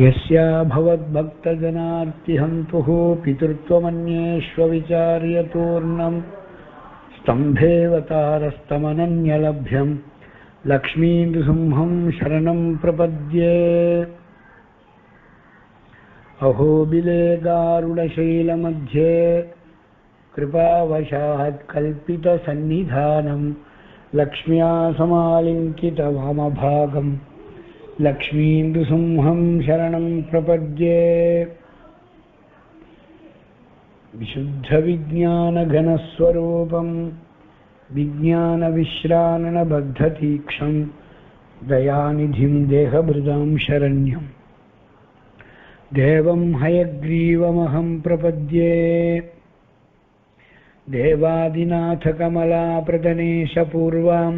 यस्या भवद्भक्तजनार्तिहन्तुः पितृत्वमन्येष्वविचार्यतूर्णं स्तम्भेवतारस्तमनन्यलभ्यं लक्ष्मीनृसिंहं शरणं प्रपद्ये। अहो बिले गारुडशैलमध्ये कृपावशात् कल्पितसन्निधानं लक्ष्म्या समालिङ्कितवामभागम् लक्ष्मीनृसिंहं शरणं प्रपद्ये। विशुद्धविज्ञानघनस्वरूपं विज्ञानविश्राननबद्धतीक्षं दयानिधिं देहभृदां शरण्यं देवं हयग्रीवमहं प्रपद्ये। देवादिनाथकमलाप्रतनेशपूर्वां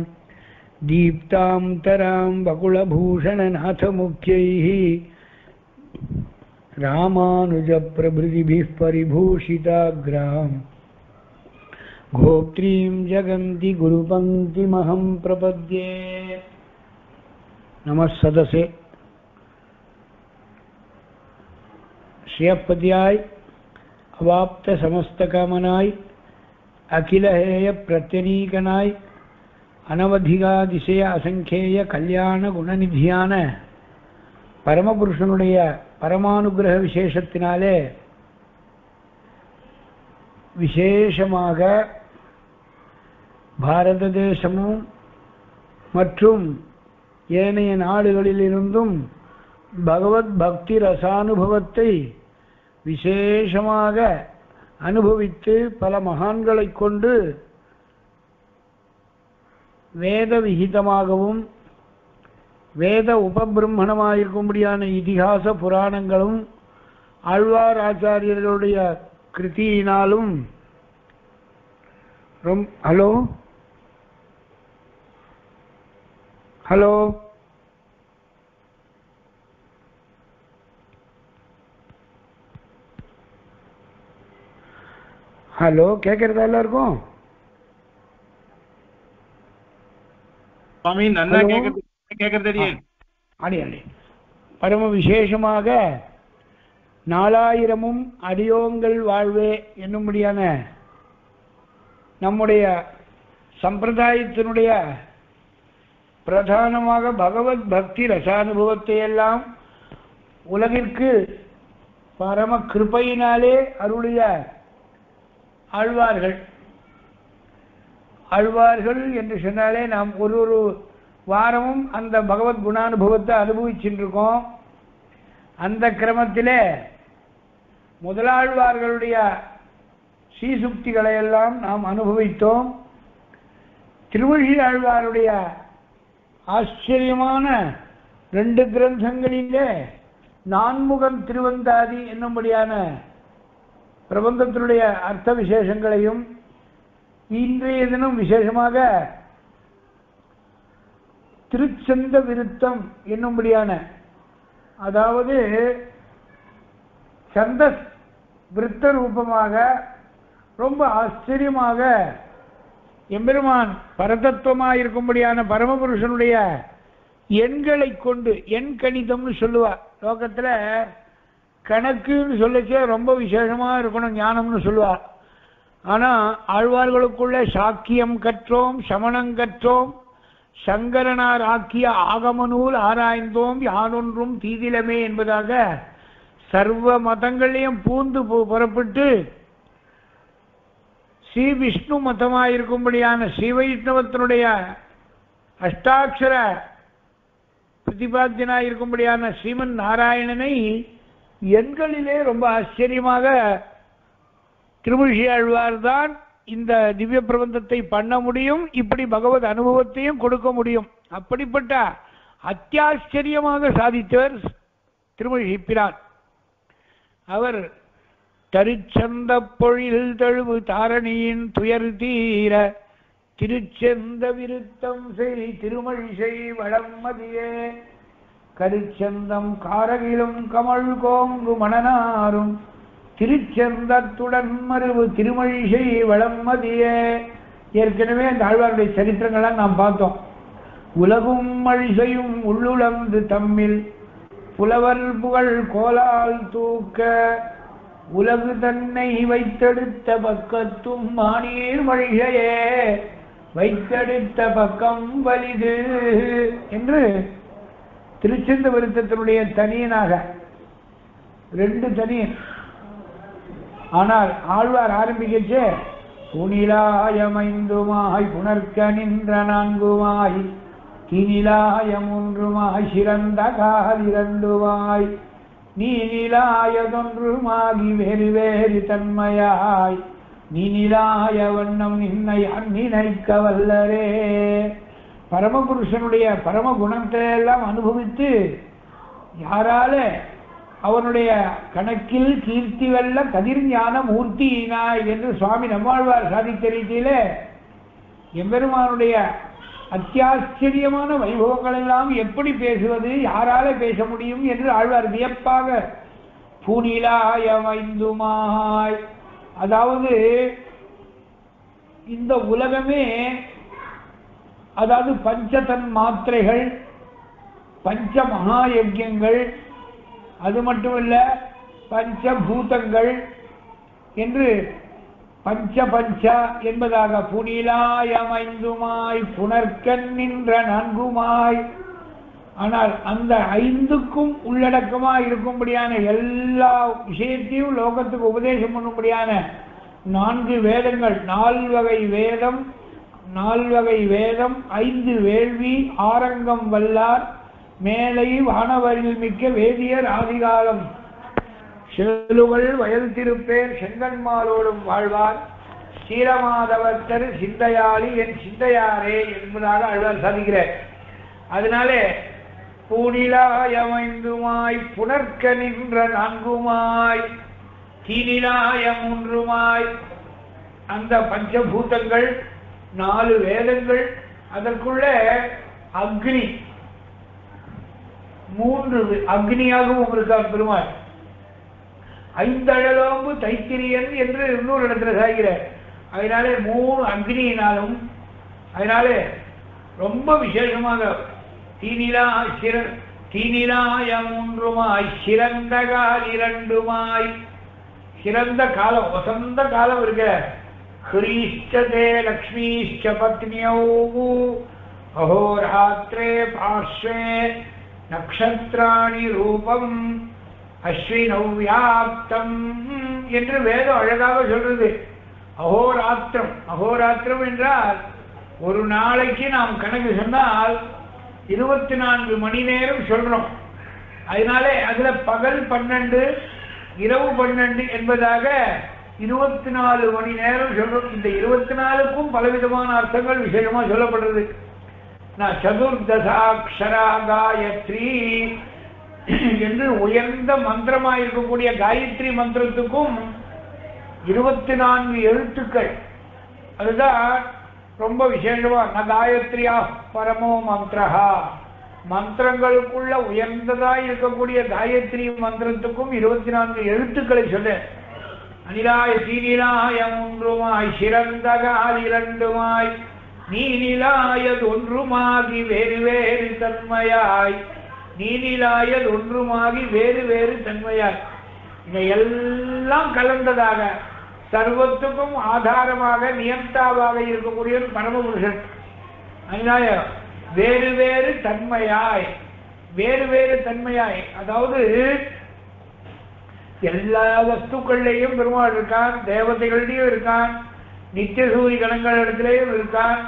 दीप्तां तरां वकुलभूषणनाथमुख्यैः रामानुजप्रभृतिभिः परिभूषिताग्रां गोप्त्रीं जगन्ति गुरुपङ्क्तिमहं प्रपद्ये। नमः सदसे श्रेयःपद्याय अवाप्त समस्तकामनाय अखिलहेय प्रत्यनीकनाय अनवधिकादिशय असंख्येय कल्याण गुणनिधियान परमपुरुषनुடைய பரமானுகிரக விசேஷத்தினாலே விசேஷமாக பாரத தேசமும் மற்றும் ஏனைய நாடுகளிலிருந்தும் பகவத் பக்தி ரசானுபவத்தை விசேஷமாக அனுபவித்து பல மகான்களை கொண்டு வேத விகிதமாகவும் வேத உபபிரம்மணமாயிருக்கும்படியான இதிகாச புராணங்களும் ஆழ்வார் ஆச்சாரியர்களுடைய கிருதியினாலும் ஹலோ ஹலோ ஹலோ கேட்கறதா எல்லாருக்கும்? स्वामी नन्ना கேக்குறதே அடி பரம விசேஷமாக 4000 அடியோங்கள் வாழ்வே என்னும்படியான நம்முடைய சம்பிரதாயத்தினுடைய பிரதானமாக பகவத் பக்தி ரசானுபவத்தை எல்லாம் உலகிற்கு பரம கிருபையினாலே அருளிய ஆழ்வார்கள் ஆழ்வார்கள் என்று சொன்னாலே நாம் ஒரு ஒரு வாரமும் அந்த பகவத் குணானுபவத்தை அனுபவிச்சுருக்கோம். அந்த கிரமத்திலே முதலாழ்வார்களுடைய சீசுக்திகளை எல்லாம் நாம் அனுபவித்தோம். திருவள்ளி ஆழ்வாருடைய ஆச்சரியமான 2 கிரந்தங்களிலே நான்முகம் திருவந்தாதி என்னும்படியான பிரபந்தத்தினுடைய அர்த்த விசேஷங்களையும் இன்றைய தினம் விசேஷமாக திருச்சந்த விருத்தம் என்னும்படியான அதாவது சந்த விருத்த ரூபமாக ரொம்ப ஆச்சரியமாக எம்பெருமான் பரதத்துவமாயிருக்கும்படியான பரமபுருஷனுடைய எண்களை கொண்டு எண் கணிதம்னு சொல்லுவா. லோகத்தில் கணக்குன்னு சொல்லிச்சே ரொம்ப விசேஷமாக இருக்கணும் ஞானம்னு சொல்லுவா. ஆனால் ஆழ்வார்களுக்குள்ள சாக்கியம் கற்றோம் சமணம் கற்றோம் சங்கரனார் ஆக்கிய ஆகம நூல் ஆராய்ந்தோம் யானொன்றும் தீதிலமே என்பதாக சர்வ மதங்களையும் பூந்து புறப்பட்டு ஸ்ரீ விஷ்ணு மதமாயிருக்கும்படியான ஸ்ரீ வைஷ்ணவத்தினுடைய அஷ்டாட்சர பிரதிபாத்தியனாயிருக்கும்படியான ஸ்ரீமன் நாராயணனை எண்களிலே ரொம்ப ஆச்சரியமாக திருமூஷி ஆழ்வார் தான் இந்த திவ்ய பிரபந்தத்தை பண்ண முடியும், இப்படி பகவத் அனுபவத்தையும் கொடுக்க முடியும். அப்படிப்பட்ட அத்தியாச்சரியமாக சாதித்தவர் திருமூஷி பிரான். அவர் தரிச்சந்த பொழில் தழுவு தாரணியின் துயர் தீர திருச்சந்த விருத்தம் செய் திருமழிசை வளம் மதியே கருச்சந்தம் காரகிலும் கமல் கோங்கு மணனாரும் திருச்சந்தத்துடன் மருவு திருமழிசை வளம் மதியே. ஏற்கனவே அந்த ஆழ்வாருடைய சரித்திரங்கள்லாம் நாம் பார்த்தோம். உலகும் மழிசையும் உள்ளுளந்து தம்மில் புலவர் புகழ் கோலால் தூக்க உலகு தன்னை வைத்தெடுத்த பக்கத்தும் மானீர் மழிகையே வைத்தெடுத்த பக்கம் வலிது என்று திருச்சந்த விருத்தத்தினுடைய தனியனாக ரெண்டு தனியன். ஆனால் ஆழ்வார் ஆரம்பிக்கச்சே துணிலாயமைந்துமாய் புணர்க்க நின்ற நான்குமாய் கிணிலாய மூன்றுமாய் சிறந்த கால் இரண்டுமாய் நீலாயதொன்றுமாகி வேறு வேறு தன்மையாய் நீலாய வண்ணம் நின்னை அந்நினைக்க வல்லரே. பரமபுருஷனுடைய பரம குணத்தை எல்லாம் அனுபவித்து யாரால அவனுடைய கணக்கில் கீர்த்தி வெல்ல கதிர்ஞான மூர்த்தியினாய் என்று சுவாமி நம்மாழ்வார் சாதித்த ரீதியில எம்பெருமானுடைய அத்தியாச்சரியமான வைபவங்கள் எல்லாம் எப்படி பேசுவது, யாரால பேச முடியும் என்று ஆழ்வார் வியப்பாக புனிலாயமைந்துமாய். அதாவது இந்த உலகமே, அதாவது பஞ்சதன் மாத்திரைகள், பஞ்ச மகாயஜ்யங்கள், அது மட்டுமல்ல பஞ்சபூதங்கள் என்று பஞ்ச பஞ்ச என்பதாக புனிலாயமைந்துமாய் புணர்க்கண் நின்ற நான்குமாய். ஆனால் அந்த ஐந்துக்கும் உள்ளடக்கமாக இருக்கும்படியான எல்லா விஷயத்தையும் லோகத்துக்கு உபதேசம் பண்ணும்படியான நான்கு வேதங்கள், நால்வகை வேதம், ஐந்து வேள்வி, ஆரங்கம் வல்லார், மேலை வானவரில் மிக்க வேதியர், ஆதிகாலம் செலுவல் வயல் திருப்பேர், செங்கன்மாலோடும் வாழ்வார், சீரமாதவர்த்தர் சிந்தையாளி என் சிந்தையாரே என்பதாக ஆழ்வார் சாதிக்கிறார். அதனாலே பூணிலாயமைந்துமாய் புணர்க்க நின்ற நான்குமாய் தீனிலாயம் ஒன்றுமாய் அந்த பஞ்சபூதங்கள், நாலு வேதங்கள், அதற்குள்ள அக்னி, மூன்று அக்னியாகவும் இருக்கார் பெருமாள். ஐந்தழலோம்பு தைத்திரியன் என்று இன்னொரு இடத்துல சாய்கிறார். அதனாலே மூணு அக்னியினாலும், அதனாலே ரொம்ப விசேஷமாக தீனிலாயம் ஒன்றுமாய் சிறந்த கால் இரண்டுமாய். சிறந்த காலம், வசந்த காலம் இருக்க ஹிரீஷ்டே லக்ஷ்மீஷ்ட பத்னியோ அஹோராத்திரே பார்ஷ்வே நக்ஷத்ராணி ரூபம் அஸ்வினவ்யாப்தம் என்று வேதம் அழகாக சொல்றது. அஹோராத்திரம், என்றால் ஒரு நாளைக்கு நாம் கணக்கு சொன்னால் 24 மணி நேரம் சொல்றோம். அதனாலே அதுல பகல் 12 இரவு 12 என்பதாக 24 மணி நேரம் சொல்றோம். இந்த 24க்கும் பலவிதமான அர்த்தங்கள் விசேஷமா சொல்லப்படுறது. நான் சதுர்தசாட்சரா காயத்ரி என்று உயர்ந்த மந்திரமாக இருக்கக்கூடிய காயத்ரி மந்திரத்துக்கும் 24 எழுத்துக்கள். அதுதான் ரொம்ப விசேஷமா. ந காயத்ரியா பரமோ மந்திரஹா, மந்திரங்களுக்குள்ள உயர்ந்ததா இருக்கக்கூடிய காயத்ரி மந்திரத்துக்கும் 24 எழுத்துக்களை சொல்ல. அனிலாய சீனிலாயம் ஒன்றுமாய் சிறந்த கால் இரண்டுமாய் நீனிலாயது ஒன்றுமாகி வேறு வேறு தன்மையாய். இதையெல்லாம் கலந்ததாக சர்வத்துக்கும் ஆதாரமாக நியந்தாவாக இருக்கக்கூடிய பரமபுருஷன். அதனால வேறு வேறு தன்மையாய், அதாவது எல்லா வஸ்துக்கள்லையும் பெருமாள் இருக்கான், தேவதைகளிடையும் இருக்கான், நித்திய சூரிய கணங்கள் இடத்திலேயும் இருக்கான்,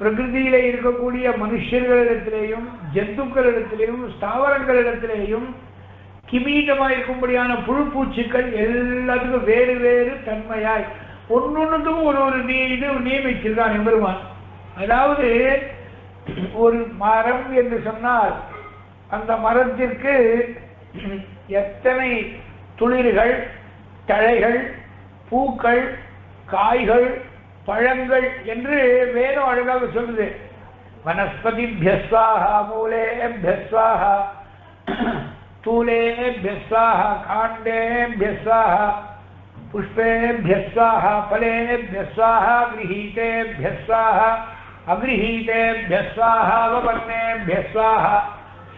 பிரகிருதியில இருக்கக்கூடிய மனுஷர்களிடத்திலேயும் ஜந்துக்களிடத்திலேயும் ஸ்தாவரங்களிடத்திலேயும் கிமீட்டமாக இருக்கும்படியான புழு பூச்சிகள் எல்லாத்துக்கும் வேறு வேறு தன்மையாய் ஒன்னொன்னுக்கும் ஒரு ஒரு இது நியமிச்சிருக்கான் எம்பெருமான். அதாவது ஒரு மரம் என்று சொன்னால் அந்த மரத்திற்கு எத்தனை துளிர்கள், தழைகள், பூக்கள், காய்கள், பழங்கள் என்று வேதம் அழகாக சொல்லுது. வனஸ்பதி பியஸ்வாஹா, மூலே பியஸ்வாஹா, தூலே பியஸ்வாஹா, காண்டே பியஸ்வாஹா, புஷ்பே பியஸ்வாஹா, பலே பியஸ்வாஹா, கிரஹீதே பியஸ்வாஹா, அக்ரஹீதே பியஸ்வாஹா, அவபர்ணே பியஸ்வாஹா,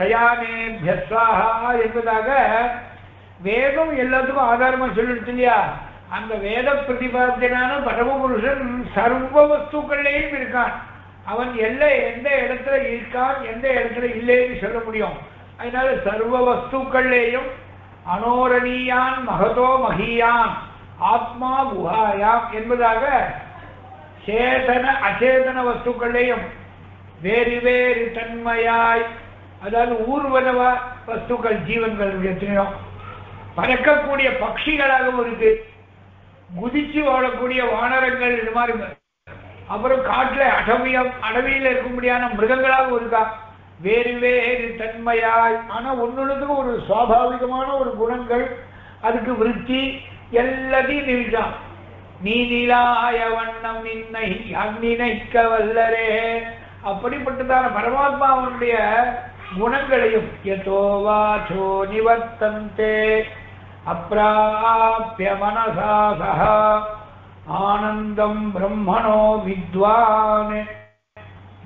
சயானேபியஸ்வாஹா என்பதாக வேதம் எல்லாத்துக்கும் ஆதாரமாக சொல்லிடுச்சு இல்லையா. அந்த வேத பிரதிபாத்தியனான பரமபுருஷன் சர்வ வஸ்துக்கள்லேயும் இருக்கான். அவன் எல்லை எந்த இடத்துல இருக்கான் எந்த இடத்துல இல்லைன்னு சொல்ல முடியும். அதனால சர்வ வஸ்துக்கள்லேயும் அனோரணியான் மகதோ மகியான் ஆத்மா குஹாயாம் என்பதாக சேதன அச்சேதன வஸ்துக்கள்லேயும் வேறு வேறு தன்மையாய், அதாவது ஊர்வன வஸ்துக்கள் ஜீவன்கள் எத்தனையோ, பறக்கக்கூடிய பட்சிகளாகவும் இருக்கு, குதிச்சு வாழக்கூடிய வானரங்கள், இது மாதிரி அப்புறம் காட்டுல அடவியம் அடவியில இருக்கும்படியான மிருகங்களாகவும் இருக்கா வேறு வேறு தன்மையாய். ஆனா ஒன்னொன்னுக்கும் ஒரு சுவாபாவிகமான ஒரு குணங்கள், அதுக்கு விருத்தி எல்லாத்தையும் நிகழ்ச்சான். நீ நிலாய வண்ணம் நின்னை அந்நினைக்க வல்லரே, அப்படிப்பட்டதான பரமாத்மா அவனுடைய குணங்களையும் யதோவாசோ நிவர்த்தந்தே அப்ராப்ய மனசாசஹ ஆனந்தம் பிரம்மணோ வித்வான்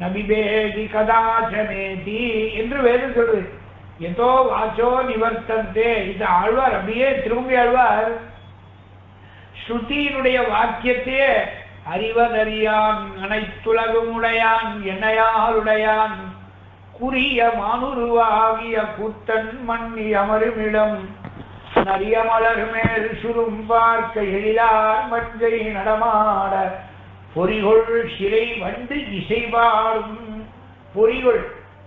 நபிபேதி கதாச்சனேதி என்று வேதம் சொல்றது. எதோ வாச்சோ நிவர்த்தந்தே, இது ஆழ்வார் அப்படியே திரும்பி ஆழ்வார் ஸ்ருதியினுடைய வாக்கியத்தையே அறிவதறியான் அனைத்துலகும் உடையான் எண்ணையாளுடையான் குறிய மானுருவாகிய கூத்தன் மண்ணி அமருமிடம் நரிய மலர் மேல் சுரும் பார்க்க எழிலார் மஞ்சை நடமாட பொறிகொள் சிலை வந்து இசைவாடும். பொறிகொள்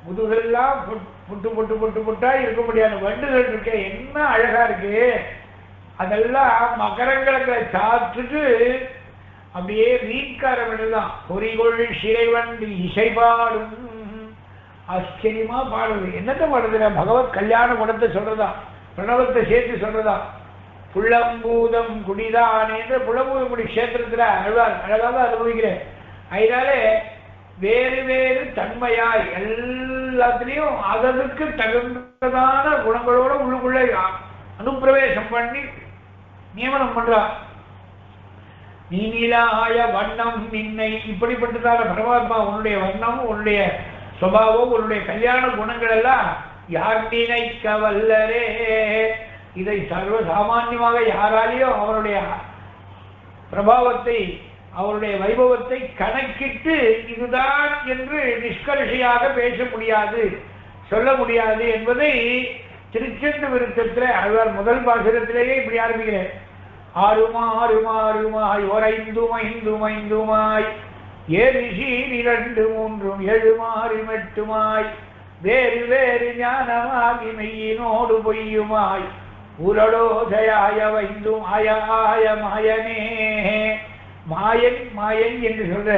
முதுகெல்லாம் புட்டு புட்டு புட்டு புட்டா இருக்க முடியாத வண்டுகள் இருக்க, என்ன அழகா இருக்கு. அதெல்லாம் மகரங்களை சாப்பிட்டுட்டு அப்படியே மீன்கார வேண்டுதான். பொறிகொள் சிலை வந்து இசைவாடும், ஆச்சரியமா பாடுது. என்னத்த பாடுதுல பகவத் கல்யாண குணத்தை சொல்றதா, பிரணவத்தை சேர்த்து சொல்றதா. புள்ளம்பூதம் குடிதானே புள்ளம்பூதம் குடி கஷேத்திரத்துல அழுவார் அழகாக அனுபவிக்கிறேன். அதனாலே வேறு வேறு தன்மையாய் எல்லாத்திலையும் அதற்கு தகுந்ததான குணங்களோட உள்ளுக்குள்ளே அனுப்பிரவேசம் பண்ணி நியமனம் பண்றார். நீலாய வண்ணம் நின்னை, இப்படிப்பட்டதான பரமாத்மா உன்னுடைய வண்ணம் உன்னுடைய சுபாவம் உன்னுடைய கல்யாண குணங்கள் எல்லாம் யார் நினைக்க வல்லரே, இதை சர்வசாமான்யமாக யாராலையும் அவருடைய பிரபாவத்தை அவருடைய வைபவத்தை கணக்கிட்டு இதுதான் என்று நிஷ்கர்ஷையாக பேச முடியாது சொல்ல முடியாது என்பதை திருச்சந்த விருத்தத்தில் ஆழ்வார் முதல் பாசுரத்திலேயே இப்படி ஆரம்பிக்கிறேன். ஆறுமாறுமாறுமாய் ஓரைந்துமைந்துமைந்துமாய் ஏரிஷி இரண்டு மூன்றும் எழுமாறும் எட்டுமாய் வேறு வேறு ஞானமாகி மெய்யினோடு பொய்யுமாய் உரடோதையாய வைந்தும் அயாய மாயனே. மாயன் மாயன் என்று சொல்ற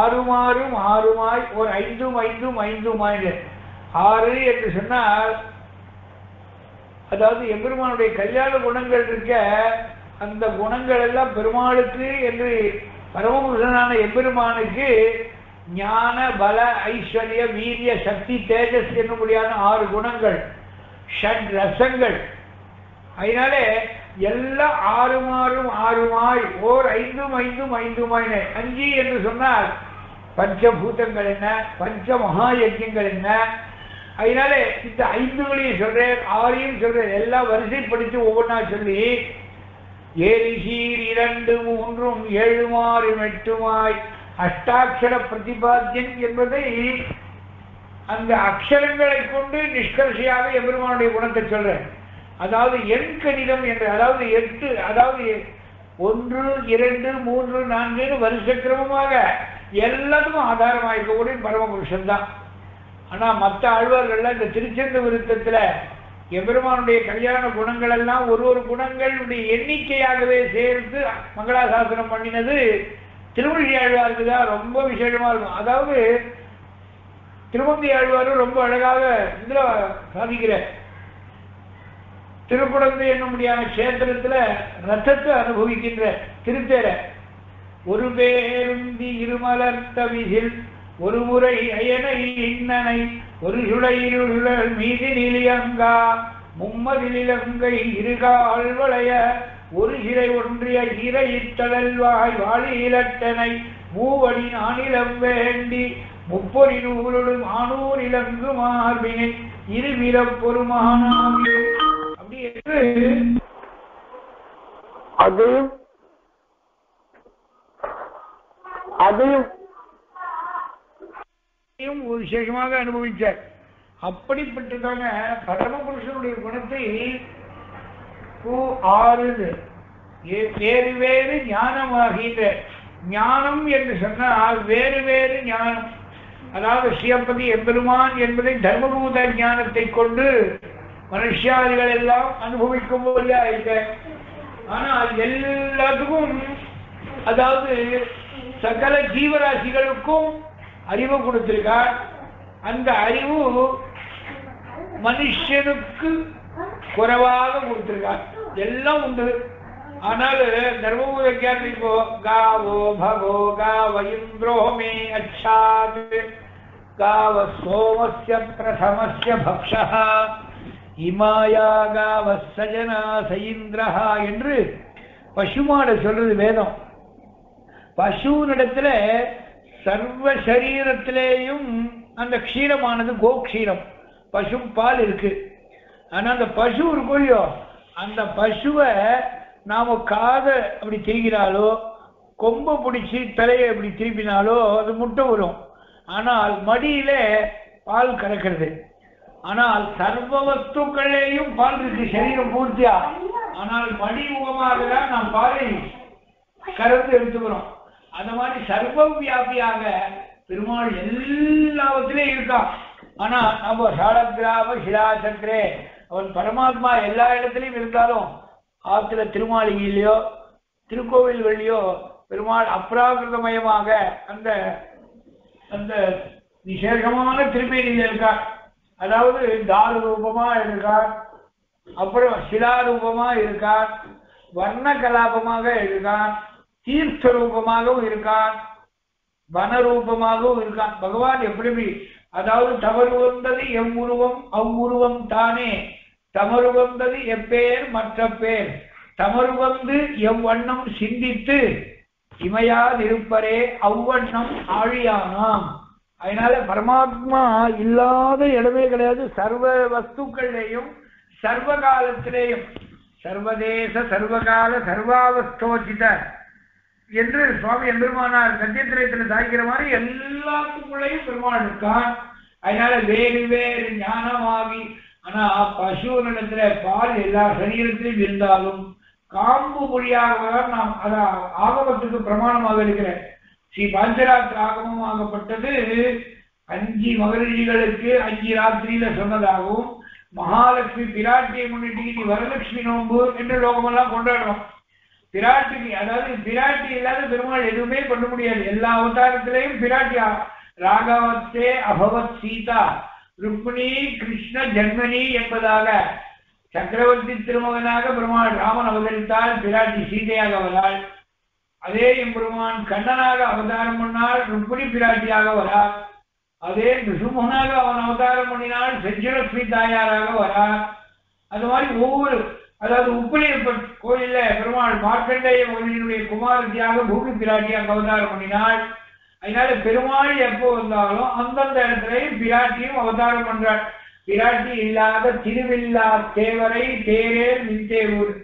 ஆறுமாறும் ஆறுமாய் ஒரு ஐந்தும் ஐந்தும் ஐந்துமாய். ஆறு என்று சொன்னால் அதாவது எம்பெருமானுடைய கல்யாண குணங்கள் இருக்க, அந்த குணங்கள் எல்லாம் பெருமாளுக்கு என்று பரமபுருஷனான எம்பெருமானுக்கு ஞான பல ஐஸ்வர்ய வீரிய சக்தி தேஜஸ் என்னும்படியான ஆறு குணங்கள் ஷட் ரசங்கள். அதனாலே எல்லாம் ஆறுமாறும் ஆறுமாய் ஓர் ஐந்தும் ஐந்தும் ஐந்துமாயின. அஞ்சு என்று சொன்னால் பஞ்சபூதங்கள் என்ன, பஞ்ச மகா யஜ்யங்கள் என்ன. அதனாலே இந்த ஐந்துகளையும் சொல்றேன் ஆறையும் சொல்றேன் எல்லாம் வரிசைப்படுத்தி ஒவ்வொன்றா சொல்லி ஏழு சீர் இரண்டு மூன்றும் ஏழுமாறு எட்டுமாய் அஷ்டாட்சர பிரதிபாத்தியம் என்பதை அந்த அக்ஷரங்களை கொண்டு நிஷ்கர்ஷையாக எம்பெருமானுடைய குணத்தை சொல்றேன். அதாவது எண் கணிதம் என்று, அதாவது எட்டு, அதாவது 1 2 3 4 வருஷக்கிரமமாக எல்லாத்துக்கும் ஆதாரமாக இருக்கக்கூடிய பரமபுருஷன் தான். ஆனா மற்ற ஆழ்வார்கள்லாம் இந்த திருச்சந்த விருத்தத்துல எம்பெருமானுடைய கல்யாண குணங்கள் எல்லாம் ஒரு ஒரு குணங்களுடைய எண்ணிக்கையாகவே சேர்த்து மங்களாசாசனம் பண்ணினது திருமங்கை ஆழ்வாருக்கு தான் ரொம்ப விசேஷமா இருக்கும். அதாவது திருமங்கை ஆழ்வாரும் ரொம்ப அழகாக இதுல சாதிக்கிற திருக்குடந்தை என்னும்படியான கஷேத்திரத்துல ரத்தத்தை அனுபவிக்கின்ற திருத்தேர ஒரு பேருந்தி இருமலர்த்தவிதில் ஒரு முறை அயனை இன்னனை ஒரு சுழையிருள் மீதி நிலியங்கா மும்மதிலங்கை இருகால் வளைய ஒரு சிறை ஒன்றிய இறையிட்டதல்வாய் வாழி இலட்டனை மூவடி நானிலம் வேண்டி முப்பொறினூருடும் ஆனூர் இலங்கு மார்பினை இருவிரப்பொருமானாமே அப்படி என்று அதையும் ஒரு விசேஷமாக அனுபவிச்சார். அப்படிப்பட்டதான பரமபுருஷனுடைய குணத்தை வேறு வேறு ஞானமாகின்ற ஞானம் என்று சொன்னால் வேறு வேறு ஞானம், அதாவது சிவபதி எம்பெருமான் என்பதை தர்மபூத ஞானத்தை கொண்டு மனுஷாதிகள் எல்லாம் அனுபவிக்கும் போது ஆயிட்ட. ஆனால் எல்லாத்துக்கும், அதாவது சகல ஜீவராசிகளுக்கும் அறிவு கொடுத்திருக்கார். அந்த அறிவு மனுஷனுக்கு குறைவாக கொடுத்திருக்கார். எல்லாம் உண்டு, ஆனால் தர்மபூத ஞானம் இப்போ காவோ பகோ காவ இந்திரோமே அச்சாத் காவ சோமஸ்ய பிரதமஸ்ய பக்ஷஹ இமாயா காவ சஜனா சயிந்திரஹ என்று பசுமாட சொல்றது வேதம். பசுவினிடத்துல சர்வ சரீரத்திலேயும் அந்த க்ஷீரமானது கோக்ஷீரம் பசு பால் இருக்கு. ஆனா அந்த பசு இருக்குள்ளோ, அந்த பசுவை நாம காதை அப்படி திரும்பினாலோ கொம்பை பிடிச்சி தலையை அப்படி திரும்பினாலோ அது முட்டை வரும், ஆனால் மடியில பால் கறக்கிறது. ஆனால் சர்வ வஸ்துக்களையும் பால் இருக்கு சரீரம் பூர்த்தியா, ஆனால் மடி முகமாக தான் நாம் பாலை கறந்து எடுத்துக்கிறோம். அந்த மாதிரி சர்வ வியாபியாக பெருமாள் எல்லாவற்றிலையும் இருக்கா. ஆனா நம்ம சாலக்கிராம சிலாசக்கரே அவன் பரமாத்மா எல்லா இடத்துலையும் இருந்தாலும் ஆத்துல திருமாளிகையிலையோ திருக்கோவில்களிலையோ பெருமாள் அப்ராகிருதமயமாக அந்த அந்த விசேஷமான திருப்பேணியில் இருக்கார். அதாவது தாரு ரூபமா இருக்கார், அப்புறம் சிலா ரூபமா இருக்கார், வர்ண கலாபமாக இருக்கார், தீர்த்த ரூபமாகவும் இருக்கார், வனரூபமாகவும் இருக்கான் பகவான். எப்படி அதாவது தவறு வந்தது எம் உருவம் அவ்வுருவம் தானே, தமறு வந்தது எப்பேர் மற்ற பேர், தமறு வந்து எவ்வண்ணம் சிந்தித்து இமையாதிருப்பரே அவ்வண்ணம் ஆழியானாம். அதனால பரமாத்மா இல்லாத இடமே கிடையாது. சர்வ வஸ்துக்கள்லையும் சர்வ காலத்திலேயும் சர்வதேச சர்வகால சர்வாவஸ்தோசித என்று சுவாமி எம்பெருமானார் சத்தியத்திரயத்தில் சாய்க்கிற மாதிரி எல்லாத்துக்குள்ளையும் பெருமாள் இருக்கான். அதனால வேறு வேறு ஞானமாகி, ஆனா பசுவனிடத்துல பால் எல்லா சரீரத்திலும் இருந்தாலும் காம்பு மொழியாக நாம் அத ஆகமத்துக்கு பிரமாணமாக இருக்கிற ஸ்ரீ பாஞ்சராத்திர ஆகமம் ஆகப்பட்டது 5 மகரிஷிகளுக்கு 5 ராத்திரியில சொன்னதாகவும், மகாலட்சுமி பிராட்டியை முன்னிட்டு வரலட்சுமி நோம்பு என்று லோகமெல்லாம் கொண்டாடுறோம். பிராட்டிக்கு அதாவது பிராட்டி இல்லாத பெருமாள் எதுவுமே பண்ண முடியாது. எல்லா அவதாரத்திலையும் பிராட்டி ராகவத்தே அபவத் சீதா ருக்மிணி கிருஷ்ண ஜன்மணி என்பதாக சக்கரவர்த்தி திருமகனாக பெருமாள் ராமன் அவதரித்தால் பிராட்டி சீதையாக வராள். அதே எம்பெருமான் கண்ணனாக அவதாரம் பண்ணால் ருக்மிணி பிராட்டியாக வராள். அதே நிருமகனாக அவன் அவதாரம் பண்ணினால் செஞ்சலட்சுமி தாயாராக வராள். அது மாதிரி ஒவ்வொரு, அதாவது உப்பிலியப்பன் கோயில்ல பெருமாள் மார்க்கண்டேய மகனுடைய குமாரத்தியாக பூமி பிராட்டியாக அவதாரம் பண்ணினாள். அதனால பெருமாள் எப்போ வந்தாலும் அந்தந்த இடத்துலையும் பிராட்டியும் அவதாரம் பண்றாள். பிராட்டி இல்லாத திருவில்லா தேவரை தேரே மின்தேவூர்,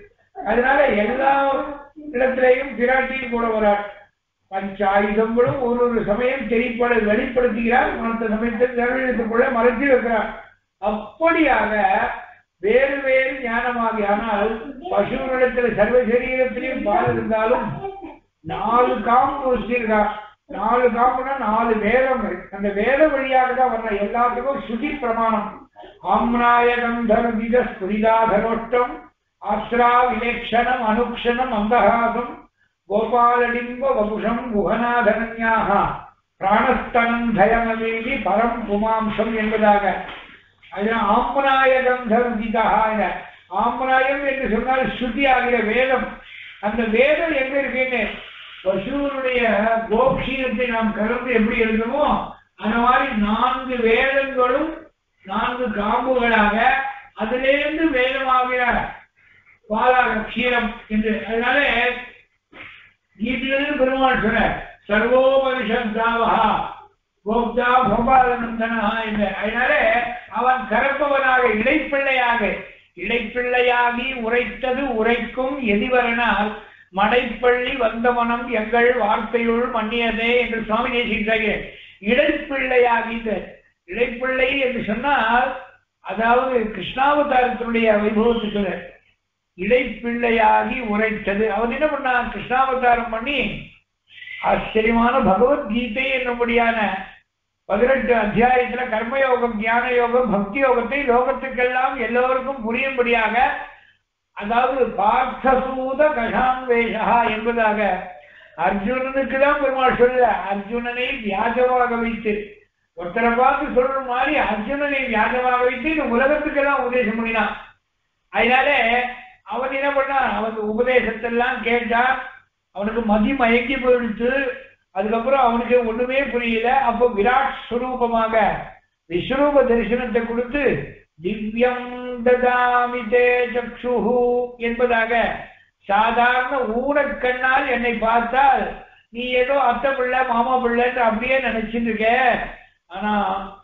அதனால எல்லா இடத்திலையும் பிராட்டியும் கூட வராள். பஞ்சாயுதங்களும் ஒரு ஒரு சமயம் தெரிப்பட வெளிப்படுத்துகிறார், மற்ற சமயத்தை நிறைவேற்றுக் கொள்ள மறைத்து வைக்கிறார். அப்படியாக வேறு வேறு ஞானமாக, ஆனால் பசுவினிடத்தில் சர்வ சரீரத்திலையும் பால் இருந்தாலும் 4 காம்பு வச்சிருக்கார். 4 காம்புனா 4 வேதங்கள், அந்த வேத வழியாக தான் வர்ற எல்லாத்துக்கும் சுதி பிரமாணம். ஆம்னாய கந்தர் வித ஸ்புரிதாதரோட்டம் ஆஸ்ரா விலேக்ஷணம் அனுக்ஷணம் அந்தகாசம் கோபாலடிம்ப வபுஷம் குகநாதரண்யாக பிராணஸ்தனம் தயமவேதி பரம் புமாம்சம் என்பதாக. அதனால் ஆம்பனாய கந்தர்விதாக, ஆம்பனாயம் என்று சொன்னால் ஸ்ருதி ஆகிற வேதம். அந்த வேதம் எங்க இருக்குன்னு பசுவனுடைய கோக்ஷீரத்தை நாம் கலந்து எப்படி எழுதுமோ அந்த மாதிரி 4 வேதங்களும் 4 காம்புகளாக அதிலேருந்து வேதமாகிற பாலாக க்ஷீரம் என்று. அதனால கீதையிலிருந்து பெருமாள் சொன்ன சர்வோபனிஷத் தாவகா கோப்தா கோபாலனந்தனாலே அவன் கரப்பவனாக இடைப்பிள்ளையாகி உரைத்தது உரைக்கும் எதிவரனால் மடைப்பள்ளி வந்தவனம் எங்கள் வார்த்தையுள் மன்னியதே என்று சுவாமி நேசிக்கிறாங்க. இடைப்பிள்ளையாகி இடைப்பிள்ளை என்று சொன்னால் அதாவது கிருஷ்ணாவதாரத்தினுடைய வைபவத்துக்கு இடைப்பிள்ளையாகி உரைத்தது. அவன் என்ன பண்ணான்? கிருஷ்ணாவதாரம் பண்ணி ஆச்சரியமான பகவத்கீதை என்னும்படியான 18 அத்தியாயத்துல கர்மயோகம், ஞான யோகம், பக்தி யோகத்தை லோகத்துக்கெல்லாம் எல்லோருக்கும் புரியும்படியாக, அதாவது பார்த்தசூத கஷான்வேஷா என்பதாக அர்ஜுனனுக்குதான் பெருமாள் சொல்ல, அர்ஜுனனை வியாஜமாக வைத்து ஒருத்தரை பார்த்து சொல்ற மாதிரி அர்ஜுனனை வியாஜமாக வைத்து இந்த உலகத்துக்கெல்லாம் உபதேசம் பண்ணினான். அதனாலே அவன் என்ன பண்ணான்? அவன் உபதேசத்தெல்லாம் கேட்டான், அவனுக்கு மதி மயக்கி போயிடுச்சு. அதுக்கப்புறம் அவனுக்கு ஒண்ணுமே புரியல. அப்போ விராட் ஸ்வரூபமாக விஸ்வரூப தரிசனத்தை கொடுத்து திவ்யம் ததாமி தே சக்ஷுஹு என்பதாக, சாதாரண ஊனக்கண்ணால் என்னை பார்த்தால் நீ ஏதோ அத்தை பிள்ளை மாமா பிள்ளைன்னு அப்படியே நினைச்சிட்டு இருக்க, ஆனா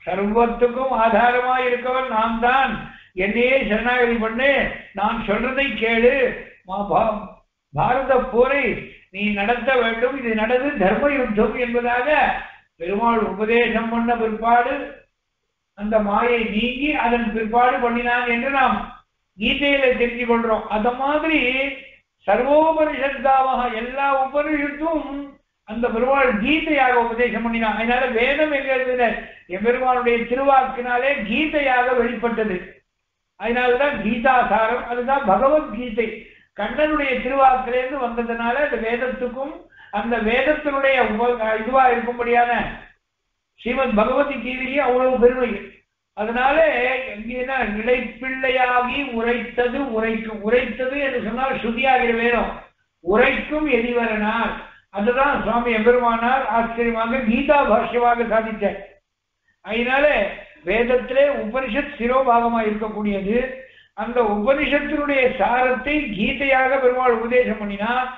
சர்வத்துக்கும் ஆதாரமா இருக்கவன் நான் தான். என்னையே சரணாகதி பண்ணு, நான் சொல்றதை கேளு, பாரத போரை நீ நடத்த வேண்டும், இது நடந்து தர்ம யுத்தம் என்பதாக பெருமாள் உபதேசம் பண்ண பிற்பாடு அந்த மாயை நீங்கி அதன் பிற்பாடு பண்ணினான் என்று நாம் கீதையில தெரிஞ்சு கொள்றோம். அத மாதிரி சர்வோபனிஷத்தாக எல்லா உபனிஷத்தும் அந்த பெருமாள் கீதையாக உபதேசம் பண்ணினான். அதனால வேதம் என்கிறது எம்பெருமானுடைய திருவாக்கினாலே கீதையாக வெளிப்பட்டது. அதனாலதான் கீதாசாரம், அதுதான் பகவத்கீதை கண்ணனுடைய திருவாக்கிலிருந்து வந்ததுனால அந்த வேதத்துக்கும் அந்த வேதத்தினுடைய இதுவா இருக்கும்படியான ஸ்ரீமத் பகவத்கீதையே அவ்வளவு பெருமை. அதனால எங்கன்னா இடைப்பிள்ளையாகி உரைத்தது உரைக்கும், உரைத்தது என்று சொன்னால் ஸ்ருதியாகிற வேணும், உரைக்கும் எதிவரனார். அதுதான் சுவாமி எம்பெருமானார் ஆச்சரியமாக கீதா பாஷ்யமாக சாதித்தார். அதனால வேதத்திலே உபனிஷத் சிரோபாகமாக இருக்கக்கூடியது அந்த உபனிஷத்தினுடைய சாரத்தை கீதையாக பெருமாள் உபதேசம் பண்ணினார்.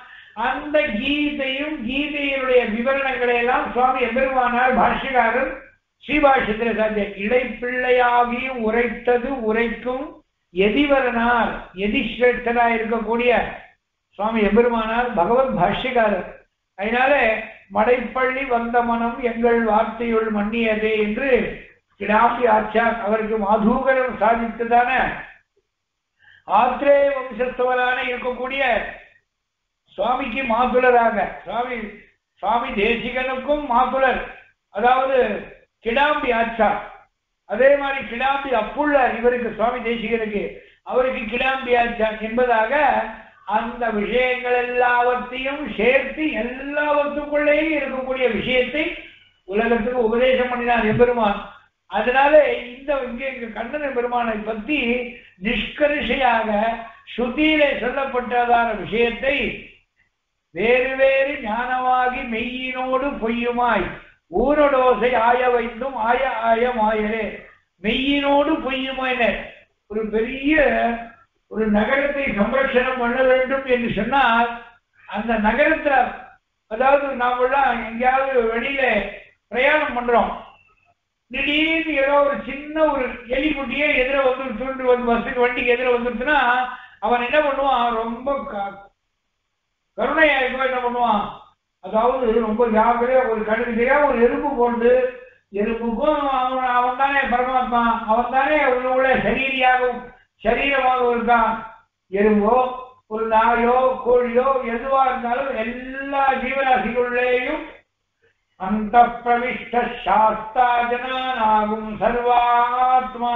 அந்த கீதையும் கீதையினுடைய விவரணங்களை எல்லாம் சுவாமி எம்பெருமானார் பாஷ்யக்காரர் ஸ்ரீபாஷ்யத்திலே சாதித்தார். இடைப்பிள்ளையாகி உரைத்தது உரைக்கும் எதிவரனார், எதிஸ்ரேஷ்டராக இருக்கக்கூடிய சுவாமி எம்பெருமானார் பகவத் பாஷ்யக்காரர். அதனால மடைப்பள்ளி வந்த மனம் எங்கள் வார்த்தையுள் மன்னியதே என்று கிடாம்பி ஆச்சார் அவருக்கு மாதூகரம் சாதித்ததான ஆத்ரேய வம்சத்தவரான இருக்கக்கூடிய சுவாமிக்கு மாதுலராக சுவாமி தேசிகனுக்கும் மாதுலர், அதாவது கிடாம்பி ஆச்சார். அதே மாதிரி கிடாம்பி அப்புள்ளார் இவருக்கு, சுவாமி தேசிகனுக்கு, அவருக்கு கிடாம்பி ஆச்சார் என்பதாக அந்த விஷயங்கள் எல்லாவற்றையும் சேர்த்து எல்லாவற்றுக்குள்ளேயும் இருக்கக்கூடிய விஷயத்தை உலகத்துக்கு உபதேசம் பண்ணினார் எம்பெருமான். அதனால இந்த இங்க கண்ணன் பெருமானை பற்றி நிஷ்கரிஷையாக ஸ்ருதியிலே சொல்லப்பட்டதான விஷயத்தை வேறு வேறு ஞானமாகி மெய்யினோடு பொய்யுமாய் ஊரடோசை ஆய வைத்தும் ஆய ஆயமாயரே, மெய்யினோடு பொய்யுமாய். ஒரு பெரிய ஒரு நகரத்தை சம்ரட்சணம் பண்ண வேண்டும் என்று சொன்னால் அந்த நகரத்தை, அதாவது நாமெல்லாம் எங்கேயாவது வெளியில பிரயாணம் பண்றோம், திடீர்னு ஏதோ ஒரு சின்ன ஒரு எலிக்குட்டியே எதிர வந்துருச்சு, வந்து பஸ்ஸுக்கு வண்டிக்கு எதிர வந்துருச்சுன்னா அவன் என்ன பண்ணுவான்? ரொம்ப கருணையா இருக்கும். என்ன பண்ணுவான்? அதாவது ரொம்ப ஜாக்கிரதையா, ஒரு கடுமையா ஒரு எறும்பு போட்டு, எறும்புக்கும் அவன் தானே பரமாத்மா, அவன் தானே உள்ள சரீரமாக இருக்கான். எறும்போ ஒரு நாயோ கோழியோ எதுவா இருந்தாலும் எல்லா ஜீவராசிகளுடையும் அந்த பிரவிஷ்ட சாஸ்தா ஜனானாகும் சர்வாத்மா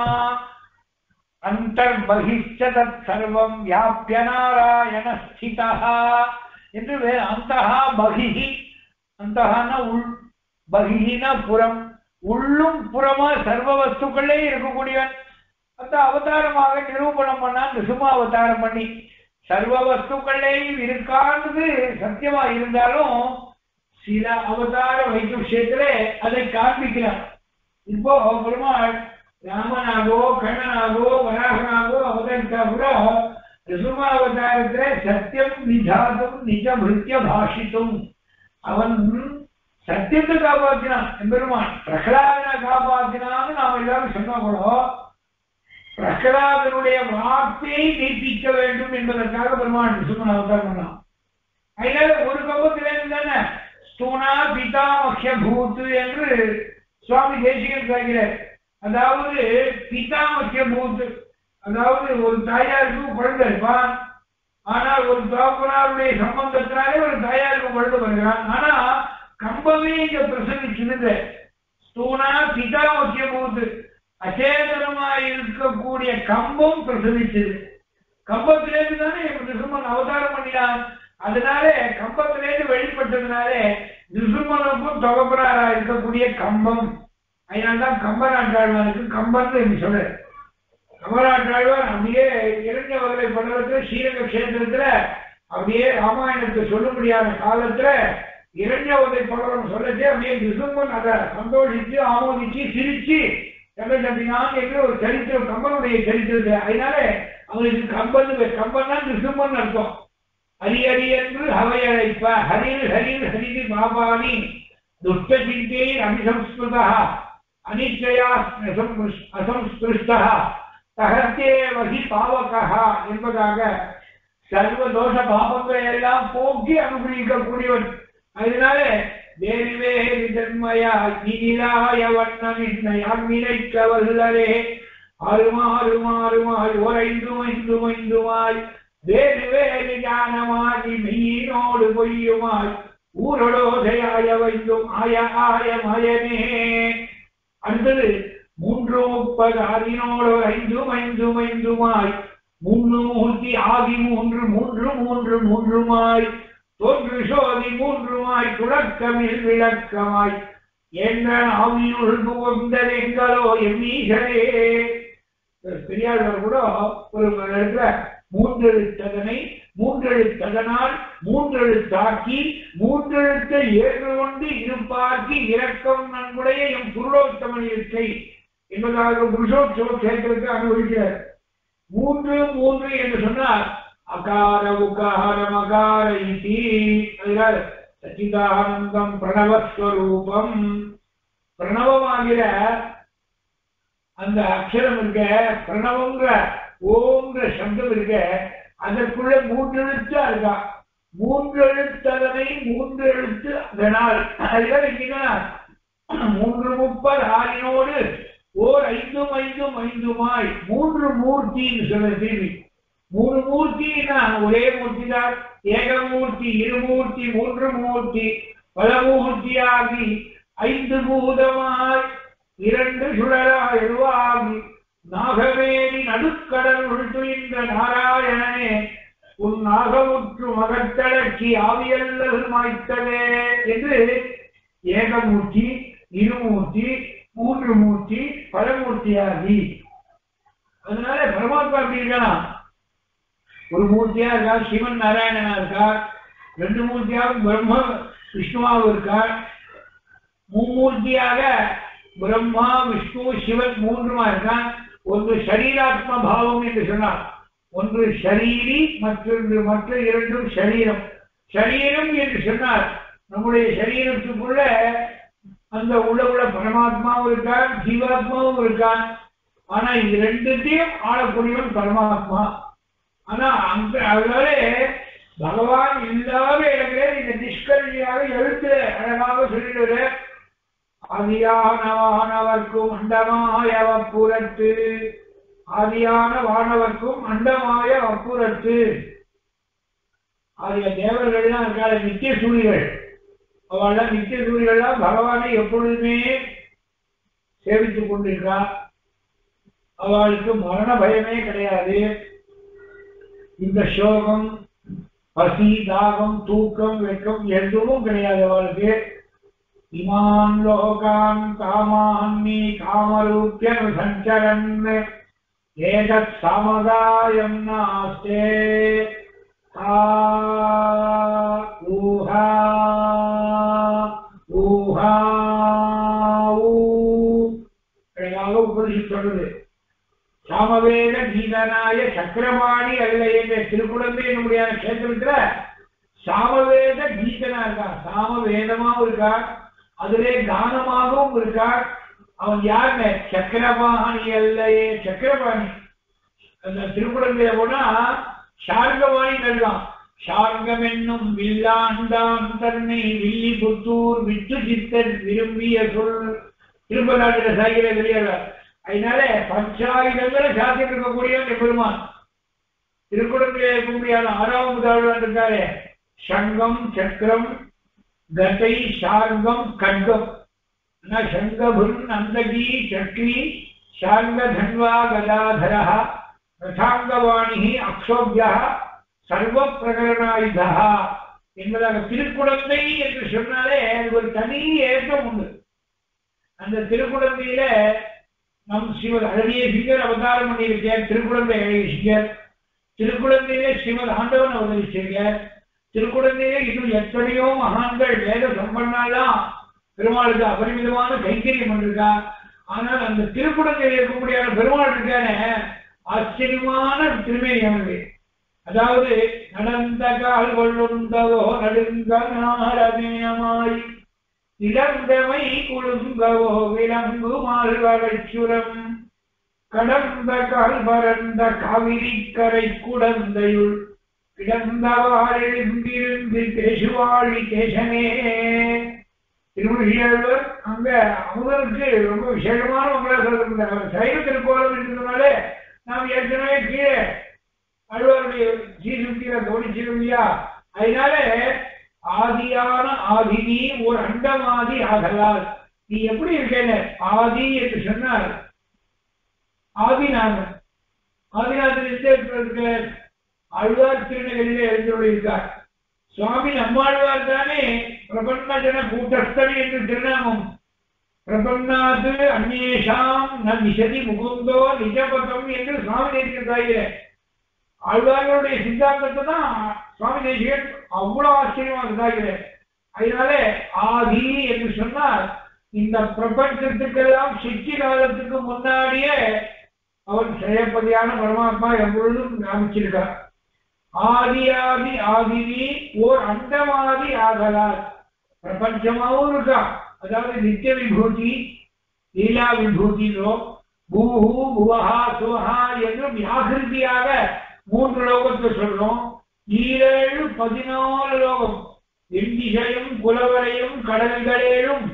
அந்தர்பகிஷ்ட தத் சர்வம் வியாப்ய நாராயண ஸ்திதஹ என்று அந்தஹா பகிஹி, அந்தஹானா உள், பகிஹினா புறம், உள்ளும் புறமா சர்வ வஸ்துக்களே இருக்கக்கூடியவன். அந்த அவதாரமாக நிரூபணம் பண்ணா அந்த சும்மா அவதாரம் பண்ணி சர்வ வஸ்துக்களே இருக்கானது சத்தியமா இருந்தாலும் சில அவதார வைக்கும் விஷயத்துல அதை காண்பிக்கிறார். இப்போ பெருமாள் ராமனாகவோ கண்ணனாகவோ வராகனாகவோ அவதரித்தா கூட ரிசுமா அவதாரத்துல சத்தியம் நிஜாதும் நிஜ மிருத்திய பாஷித்தும் அவன் सत्यते कापाधिना एम्बेरुमान प्रकलादना कापाधिनानु नाम एल्लारुम सोन्नागलो प्रकलादनुடைய வார்த்தையை தீபிக்க வேண்டும் என்பதற்காக பெருமான் சுமன அவதாரம்னா ஐனால ஒரு கம்பத்திலே இருந்தானே ஸ்தூனா பிதாமக்ஷ பூத் என்று சுவாமி தேசிகன் சொல்கிறார் அதாவது பிதாமக்ஷ பூத் அதாவது ஒரு தாயாருக்கு குழந்தை இருப்பா ஆனா ஒரு தகப்பனாருடைய சம்பந்தத்தினாலே ஒரு தாயாருக்கு குழந்தை வருகிறான் ஆனா कंबवे प्रसविच्चिरुदे स्तूना पितामक्य भूत अचेतनमायिरुक्कूडिय कंबम प्रसविच्चिरुदे कंबत्तिलेंदु ताने निरुम्मन अवतारम पण्णान अदनाले कंबत्तिलेंदु वेळिपट्टदनाले निरुम्मनुक्कु तगपरारा इरुक्कूडिय कंबम अयनाल तान कंबनाटाळवारुक्कु कंबन्नु एन्नु सोल्रार कंबनाटाळवार अप्पडिये इरण्यवल्लि पण्णरत्तु श्रीरंग क्षेत्रत्तुल अप्पडिये रामायणत्तु सोल्लुम्बडियान कालत्तुल இரண்டவதை பலரும் சொல்லதே அப்படியே விசுமன் அத சந்தோஷித்து ஆமோதிச்சு சிரிச்சு சங்கஜபினான் என்ற ஒரு சரித்திரம் கம்பனுடைய சரித்திரத்தை அதனால அவங்களுக்கு கம்பன்னா விசுமன் அர்த்தம் ஹரி ஹரி என்று ஹவை அழைப்ப ஹரிர் ஹரிர் ஹரிதி மாபாணி துஷ்ட சிந்தை அபிசம்ஸ்கிருத அனிச்சயா அசம்ஸ்கிருஷ்ட தகத்தே வகி பாவகா என்பதாக சர்வ தோஷ பாபங்களை எல்லாம் போக்கி அனுபவிக்கக்கூடியவன் அதனாலே தேவே விதன்மயா நீலாய வண்ணமின்னையமினைக்கவல்லரே ஆறுமாறுமாறுமாய் ஒரைந்துமைந்துமைந்துமாய் தேவே ஞானமாகி மீனோடு பொய்யுமாய் ஊரடோதையாய வைந்தும் ஆய ஆய மயனே அந்தது மூன்று பதாரினோடு ஐந்துமைந்துமைந்துமாய் முன்னூர்த்தி ஆதி மூன்று மூன்று மூன்று மூன்றுமாய் தோன்றுசோதி மூன்றுமாய் துளக்கமில் விளக்கமாய் என்ன ஆவியுள் புகுந்ததெங்களோ எம்மீசரே பெரியார்கள் கூட ஒரு இடத்துல மூன்றெழுத்ததனை மூன்றெழுத்ததனால் மூன்றெழுத்தாக்கி மூன்றெழுத்தை ஏற்றுக்கொண்டு இருப்பாக்கி இரக்கம் நன்குடைய எம் புருஷோத்தமன் இருக்கை என்பதாக புருஷோத்சவ கேத்திரத்தை அனுபவிக்கிறார் மூன்று மூன்று என்று சொன்னார் अकार उकार मकार इति सच्चिदानंदम प्रणव स्वरूपम प्रणवमागिर अंद अक्षरम इरुके प्रणवंगरा ओंगरा शब्दम इरुके अदक्कुल्ल मून्नु एळुत्ता इरुका मून्नु एळुत्तदनै मून्नु एळुत्तु अदनाल अदनाल इंगा मून्नु मुप्पर आरिनोडु ओर ऐंदुम ऐंदुम ऐंदुमाय मून्नु मूर्तिनु सोल्लुदीवि मूर् मूर्तिना ओरे मूर्तिदार एक मूर्ति इर मूर्ति मूன்று மூர்த்தி பல மூர்த்தியாகி ஐந்து பூதமாய் இரண்டு சுடராய் எழுவாகி நாகவேணி நடுக்கடல் உள்துயின்ற நாராயணனே உன் நாகமுற்று மகத்தடக்கி ஆவியல்லருமாய்த்தலே என்று ஏக மூர்த்தி இரு மூர்த்தி மூன்று மூர்த்தி பல மூர்த்தியாகி அதனால பரமாத்மா அப்படின்னா ஒரு மூர்த்தியா இருக்கா சிவன் நாராயணனா இருக்கா ரெண்டு மூர்த்தியாகவும் பிரம்ம விஷ்ணுவாகவும் இருக்கா மூர்த்தியாக பிரம்மா விஷ்ணு சிவன் மூன்றுமா இருக்கா ஒன்று சரீராத்ம பாவம் என்று சொன்னார் ஒன்று சரீரி மற்றொன்று மற்ற இரண்டும் சரீரம் சரீரம் என்று சொன்னார் நம்முடைய சரீரத்துக்குள்ள அந்த உள்ள பரமாத்மாவும் இருக்கான் ஜீவாத்மாவும் இருக்கான் ஆனா இது ரெண்டுத்தையும் ஆளக்கூடியவன் பரமாத்மா ஆனா அந்த அவரே பகவான் இல்லாத இடங்களே இந்த நிஷ்கல்லியாக எழுத்து அழகாக சொல்லிடுற ஆதியான வானவர்க்கும் அண்டமாய வப்புரத்து ஆதியான வானவர்க்கும் அண்டமாய வப்புரத்து ஆதிய தேவர்கள்லாம் இருக்காது நித்திய சூரியர்கள் அவெல்லாம் நித்திய சூரியர்கள்லாம் பகவானை எப்பொழுதுமே சேவித்துக் கொண்டிருக்கா அவளுக்கு மரண பயமே கிடையாது இந்த சோகம் பசி தாகம் தூக்கம் வெட்கம் எதுவும் கிடையாதவளுக்கு இமான் லோகான் காமான்னி காமரூப்ய சஞ்சரன் ஏதத் சமதாயம் நாஸ்தே ஆ ஊஹா ஊஹா ஊ ஏனாலும் உபனிஷத் சொல்லுது சாமவேத கீதனாய சக்கரபாணி அல்ல என்ற திருக்குழந்தையினுடைய கேத்திரத்துல சாமவேத கீதனா இருக்கா சாமவேதமாவும் இருக்கா அதுவே தானமாகவும் இருக்கார். அவன் யாருன்னு சக்கரபாணி அல்லையே, சக்கரபாணி. அந்த திருக்குறளிலே போனா சார்கவாணி தருவான். சார்கம் என்னும் வில்லாண்டான் தன்னை வில்லி புத்தூர் விட்டு சித்தன் விரும்பிய சொல் திருப்பநாட்டில சாய்கிற வெளியாளர். அதனால பஞ்சாயுதங்களை சாத்திட்டு இருக்கக்கூடியவன் பெருமான். திருக்குறளிலே கூடியான ஆறாவது தாழ்வான் இருக்காரு. சங்கம், சக்கரம், கதை, சார்கம், கட்கம். शंगभुन अंदगी चक्री शांगधन्वा गदाधरः रथांगवाणी अक्षोभ्यः सर्वप्रकरणायुधः என்பதாக திருக்குறளை என்று சொன்னாலே ஒரு தனி ஏற்றம் உண்டு. அந்த திருக்குறளில நம் ஸ்ரீமத் அழகிய சிங்கர் அவதாரம் பண்ணியிருக்கார். திருக்குறளை அழகிய சிங்கர் திருக்குறளிலே ஸ்ரீமத் ஆண்டவன் அவதரிச்சிருக்கார். திருக்குறளிலே இன்னும் எத்தனையோ மகான்கள் வேத சம்பன்னாலாம் பெருமாளுக்கு அபரிமிதமான கைங்கரியம் பண்ணிருக்கா. ஆனால் அந்த திருக்குறளில் இருக்கக்கூடிய பெருமாள் இருக்கான ஆச்சரியமான திருமேனி அவனுக்கு. அதாவது நடந்த கால் கொள்ளுந்தவோ நடுங்கமாய் இழந்தவை குழுங்கவோ விளங்கு மால்வரைச்சுரம் கடந்த கால் பரந்த காவிரி கரை குடந்தையுள் கிடந்தவாள் எழுந்திருந்து கேசுவாழி கேசனே. திருமணர் அங்க அவங்களுக்கு ரொம்ப விசேஷமானவங்களா சொல்லிருந்தாங்க. அவர் சைவ திருக்கோலம் இருக்கிறதுனால நாம் ஏற்கனவே கீழே அழுவருடைய சீர்திருப்தியில கவனிச்சிருந்தியா. அதனால ஆதியான ஆதினி ஒரு அண்டமாதி ஆகலால் நீ எப்படி இருக்கேன்னு ஆதி என்று சொன்னார். ஆதிநாதன், ஆதிநாதன் அழுவார் திருநகரிலே எழுந்துள்ளார். சுவாமி நம்மாழ்வார் தானே பிரபன்ன ஜன கூட்டஸ்தன் என்று திருநாமம். பிரபன்னாது அந்நேஷாம் ந நிஷதி முகுந்தோ நிஜபதம் என்று சுவாமி நேசிக்கிறாயே. ஆழ்வார்களுடைய சித்தாந்தத்தை தான் சுவாமி நேசிகன் அவ்வளவு ஆச்சரியமாக இருந்தாகிறேன். அதனால ஆதி என்று சொன்னால் இந்த பிரபஞ்சத்துக்கெல்லாம் சித்தி காலத்துக்கு முன்னாடியே அவன் செயற்பதியான பரமாத்மா எப்பொழுதும் காமிச்சிருக்கார். ஆதியாதி ஆதினி ஓர் அண்டமாதி ஆகலால் பிரபஞ்சமாகவும் இருக்கா. அதாவது நித்திய விபூதி, லீலா விபூதியிலோ பூஹூ புவஹா சுவஹா என்று வியாகிருதியாக 3 லோகத்தை சொல்றோம். 7 14 லோகம் எந்திசையும் குலவரையும் கடல்களேழும்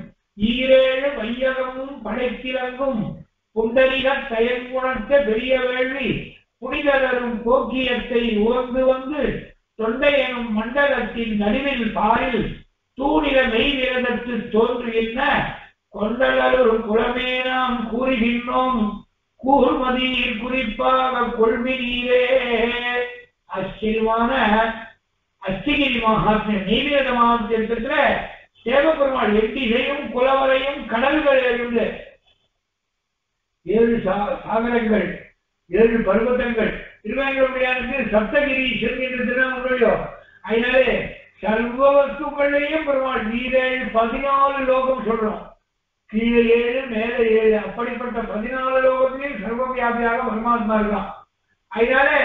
7 வையகமும் படைத்திலங்கும் புண்டரிக தயங்குணத்தை பெரிய வேள்வி புனிதரும் போக்கியத்தை உறந்து வந்து தொண்டை எனும் மண்டலத்தின் நடுவில் பாயில் தூணில மெய்விரதத்து தோன்றுகின்ற கொண்டலரும் குலமே நாம் கூறுகின்றோம் கூர்மதியில் குறிப்பாக கொள்மினீரே. அச்சரியமான அச்சகிரி மகாத்மிய நெய்வேத மாவட்டத்திற்கிற சேவபெருமாள் எட்டிசையும் குலவரையும் கடல்கள் இருந்து 7 சாகரங்கள், 7 பருவத்தங்கள். திருவேங்கடமுடியானுக்கு சப்தகிரீஸ்வரன் என்று திருநாமங்களையோ. அதனாலே சர்வ வஸ்துக்களையும் பெருமாள் 7 14 லோகம் சொல்றோம். கீழே 7 மேலே 7 அப்படிப்பட்ட 14 லோகத்திலையும் சர்வவியாபியாக பரமாத்மா இருக்கான். அதனாலே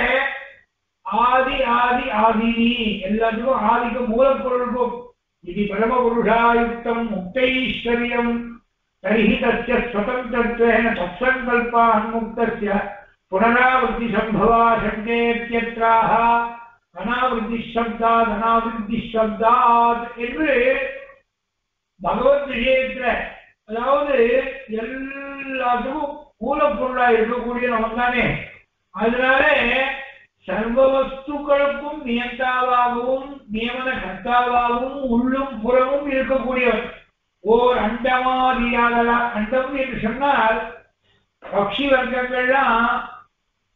ஆதி ஆதி ஆதினி எல்லாத்துக்கும் ஆதிக்கு மூலப்பொருளுக்கும் இது பரம புருஷாயுக்தம் முக்தைஸ்வரியம் தரிஹிதஸ்ய ஸ்வதந்திரத்வேன தற்சங்கல்பா அன்முக்தஸ்ய पुनरावृत्ति संभवा शंकेत्यत्राः अनावृत्ति शब्दात् अनावृत्ति शब्दात् என்று பகவத் விஷயத்துல அதாவது எல்லாத்துக்கும் மூலப்பொருளா இருக்கக்கூடிய நம்ம தானே. அதனால சர்வ வஸ்துக்களுக்கும் நியந்தாவாகவும் நியமன கர்த்தாவாகவும் உள்ளும் புறமும் இருக்கக்கூடியவர் ஓர் அண்டமாதியாகலாம். அண்டம் என்று சொன்னால் பக்ஷி வர்க்கங்கள்லாம்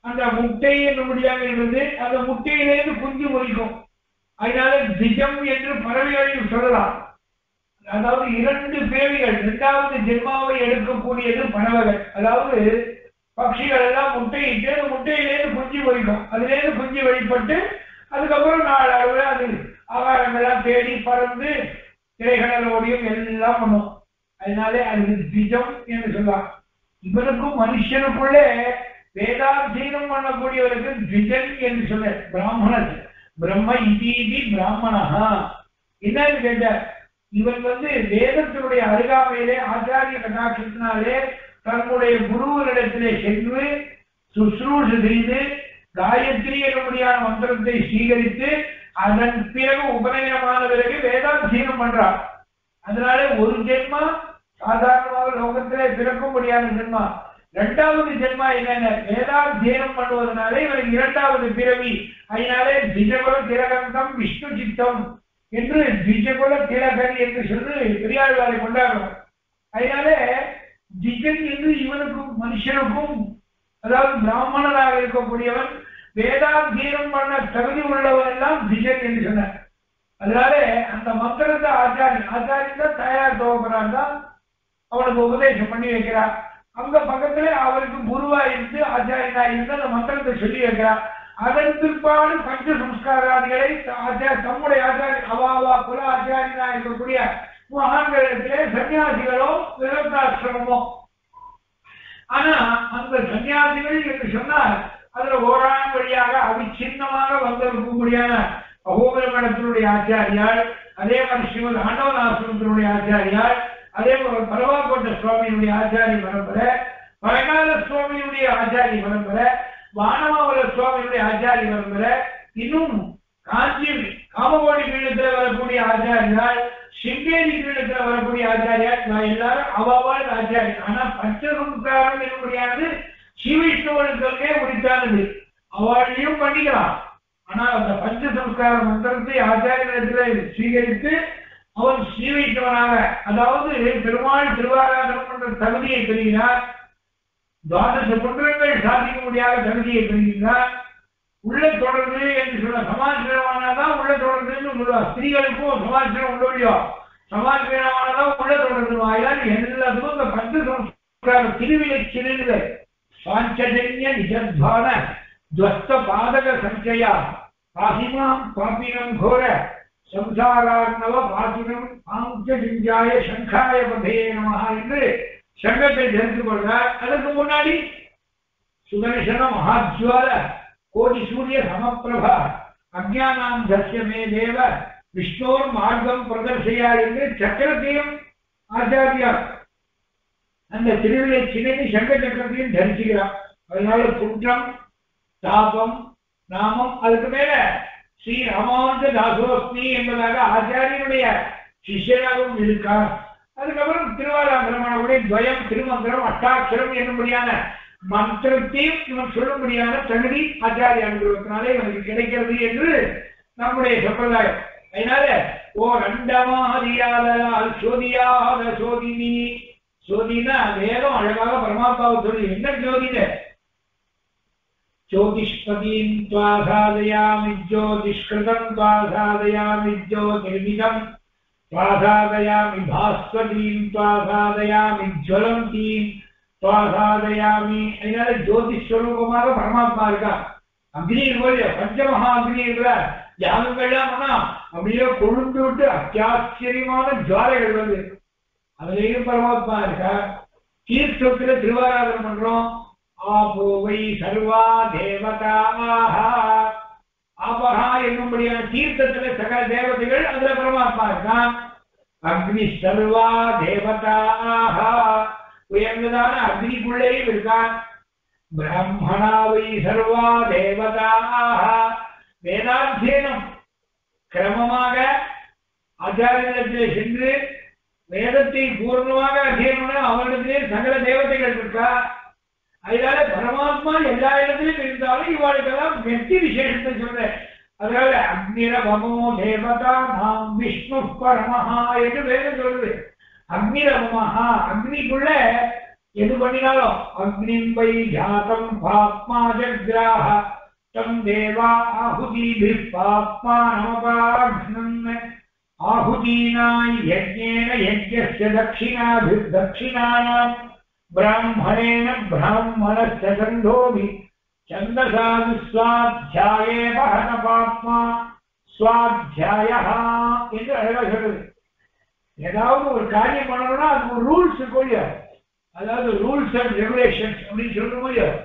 அந்த முட்டையை முடியாக இருந்து அந்த முட்டையிலேருந்து குஞ்சு பொறிக்கும். அதனால திஜம் என்று பறவைகளையும் சொல்லலாம். அதாவது 2 பேவிகள் 2வது ஜென்மாவை எடுக்கக்கூடியது பறவைகள். அதாவது பட்சிகள் எல்லாம் முட்டையிட்டு முட்டையிலேருந்து குஞ்சு பொறிக்கும். அதுலேருந்து குஞ்சு வெளிப்பட்டு அதுக்கப்புறம் நாளளவு அது ஆகாரங்கள்லாம் தேடி பறந்து திரைகளோடையும் எல்லாம் பண்ணும். அதனால அது திஜம் என்று சொல்லலாம். இவருக்கும் மனுஷனுக்குள்ளே வேதாதீனம் பண்ணக்கூடியவருக்கு திஜன் என்று சொல்ல பிராமணர் பிரம்ம இதி பிராமணா என்ன கேட்டார். இவன் வேதத்தினுடைய அருகாமையிலே ஆச்சாரிய கடாட்சத்தினாலே தன்னுடைய குருவரிடத்திலே சென்று சுசுரூஷு செய்து காயத்ரி என்னுடையான மந்திரத்தை ஸ்வீகரித்து அதன் பிறகு உபநயனமான பிறகு வேதாபிஷேகம் பண்றார். அதனால ஒரு ஜென்மா சாதாரணமாக லோகத்திலே பிறக்க முடியாத ஜென்மா, இரண்டாவது ஜென்மா என்னென்ன வேதாபிஷேகம் பண்ணுவதனாலே இவர் இரண்டாவது பிறவி. அதனாலே திஜகுல திலகம் விஷ்ணு சித்தம் என்று திஜகுல திலகன் என்று சொல்லி பெரியாழ்வாரை கொண்டாடுவார். அதனாலே திஜன் என்று இவனுக்கும் மனுஷனுக்கும் அதாவது பிராமணனாக இருக்கக்கூடியவன் வேதாத்தியனம் பண்ண தகுதி உள்ளவன் எல்லாம் திஜன் என்று சொன்னார். அதனால அந்த மந்திரத்தை ஆச்சாரியன் தான் தயார் தோப்பனான் தான் அவனுக்கு உபதேசம் பண்ணி வைக்கிறான். அந்த பக்கத்துல அவருக்கு குருவா இருந்து ஆச்சாரியனா இருந்து அந்த மந்திரத்தை சொல்லி வைக்கிறான். அதன் பிற்பாடு பஞ்ச சம்ஸ்காராதிகளை தம்முடைய ஆச்சாரியன் அவாவா குல ஆச்சாரியனா இருக்கக்கூடிய மகான்களிடத்திலே சன்னியாசிகளோ விரத்தாசிரமோ. ஆனா அந்த சன்னியாசிகள் என்று சொன்னால் அதுல ஓரான வழியாக அவிச்சின்னமாக வந்திருக்கக்கூடியான அகோபுர மடத்தினுடைய ஆச்சாரியார், அதே மாதிரி ஸ்ரீமத் ஆண்டவனாசிரமத்தினுடைய ஆச்சாரியார், அதே போல பரவாக்கோட்ட சுவாமியினுடைய ஆச்சாரிய பரம்பரை, பழங்கால சுவாமியினுடைய ஆச்சாரிய பரம்பரை, வானமாவல சுவாமியினுடைய ஆச்சாரிய பரம்பரை, இன்னும் காஞ்சி காமகோடி பீடத்தில் வரக்கூடிய ஆச்சாரியார், சிங்கேரி பீடத்தில் வரக்கூடிய ஆச்சாரியார், நான் எல்லாரும் அவாவால் ஆச்சாரியர். ஆனா பஞ்சசம்ஸ்காரம் என்னுடையானது ஸ்ரீவிஷ்ணுவனுக்கே உரித்தானது, அவளையும் பண்ணிக்கலாம். ஆனா அந்த பஞ்சசம்ஸ்கார மந்திரத்தை ஆச்சாரியத்தில் ஸ்வீகரித்து அவன் ஸ்ரீவிஷ்ணுவனாக அதாவது பெருமாள் திருவாராதனம் என்ற தகுதியை பெறுகிறார். துவாதச புண்ணியங்கள் சாதிக்க முடியாத தகுதியை பெறுகிறார். உள்ள தொடர்ந்து என்று சொல்ல சமாச்சாரமானதான் உள்ள தொடர்ந்து ஸ்திரீகளுக்கும் சமாச்சாரம் உள்ள முடியும், சமாச்சாரமானதான் உள்ள தொடர்ந்து ஆயினால் எல்லாத்துக்கும் இந்த பஞ்சசம்ஸ்கார திருவிழச்சிலிருந்து பாஞ்சஜன்ய நிஜத்வான துவஸ்த பாதக சஞ்சயா பாசிமாம் பாப்பினம் கோர சம்சாரார்ணவ பாசினம் பாஞ்சஜிஞ்சாய சங்காய பதையே நமஹா என்று சங்கத்தை தெரிந்து கொள்கிறார். அதற்கு முன்னாடி சுதர்சன மகாஜ்வால கோடி சூரிய சமப்பிரபா அஜ்ஞானாம் தஸ்யமே தேவ விஷ்ணோர் மார்க்கம் பிரதர்சயா என்று சக்கரத்தையும் ஆச்சாரியார் அந்த திருவிழை சிலையை சங்க சக்கரத்தையும் தரிசிக்கிறான். அதனால குற்றம் தாபம் நாமம் அதுக்கு மேல ஸ்ரீ ராமானந்த தாசோஸ்மி என்பதாக ஆச்சாரியனுடைய சிஷ்யனாகவும் இருக்கார். அதுக்கப்புறம் திருவாராந்திரமானவுடைய துவயம் திருமந்திரம் அட்டாட்சரம் என்னும்படியான மந்திரத்தையும் இவன் சொல்லும்படியான தகுதி ஆச்சாரிய அனுபவத்தினாலே இவனுக்கு கிடைக்கிறது என்று நம்முடைய சம்பிரதாயம். அதனால ஓ ரெண்டமாதியால் சோதியாத சோதினி ஜோதினா வேதம் அழகாக பரமாத்மாவை சொல்லி என்ன ஜோதிட ஜோதிஷ்பதீம் துவா சாதயாமி ஜோதிஷ்கிருதம் துவா சாதயாமி ஜோதிர்மிதம் துவா சாதயாமி பாஸ்வதீம் துவா சாதயாமி ஜலம் தீம் துவா சாதயாமி. அதனால ஜோதிஸ்வரூபமாக பரமாத்மா இருக்கா. அக்னி இல்லையா, பஞ்சமகா அக்னி இல்ல யாகங்கள்லாம் ஆனா அப்படியே கொழுந்து விட்டு அத்தியாச்சரியமான ஜுவாலைகள் வந்து அதுலேயும் பரமாத்மா இருக்க. தீர்த்தத்துல திருவாராதனம் பண்றோம். ஆபோவை சர்வா தேவதாவாக ஆபகா என்னும்படியான தீர்த்தத்துல சகல தேவதைகள் அதுல பரமாத்மா இருக்கான். அக்னி சர்வா தேவதாக உயர்ந்ததான அக்னிக்குள்ளேயும் இருக்கான். பிரம்மணாவை சர்வா தேவதாக வேதாத்தியனம் கிரமமாக ஆச்சாரியத்திலே சென்று வேதத்தை பூர்ணமாக அத்தியனம் அவரிடத்திலே சகல தேவதைகள் இருக்கா. அதனால பரமாத்மா எல்லா இடத்திலும் இருந்தாலும் இவாளுக்கெல்லாம் வெற்றி விசேஷத்தை சொல்றேன். அதனால அக்னிரபமோ தேவதா நாம் விஷ்ணு பரமஹா என்று வேதம் சொல்றது. அக்னிரபமஹா அக்னிக்குள்ள எது பண்ணினாலும் அக்னிம்பை ஜாதம் பாப்மா ஜக்ராஹ தம் தேவா ஆஹுதி பாப்மா நமபாக்ஷ்ணன் ஆஹுதீனாய் யஜ்ஞேன யஜ்ஞஸ்ய தக்ஷிணாபி தக்ஷிணாயாம் பிராமணேன பிராமணஸ்ய சந்தோபி சந்தசாது ஸ்வாத்யாயே பஹன பாப்மா ஸ்வாத்யாயா என்று அழகாக சொல்றது. ஏதாவது ஒரு காரியம் பண்ணணும்னா அது ஒரு ரூல்ஸ் இருக்குல்ல, அதாவது ரூல்ஸ் அண்ட் ரெகுலேஷன்ஸ் அப்படின்னு சொல்ற முடியாது.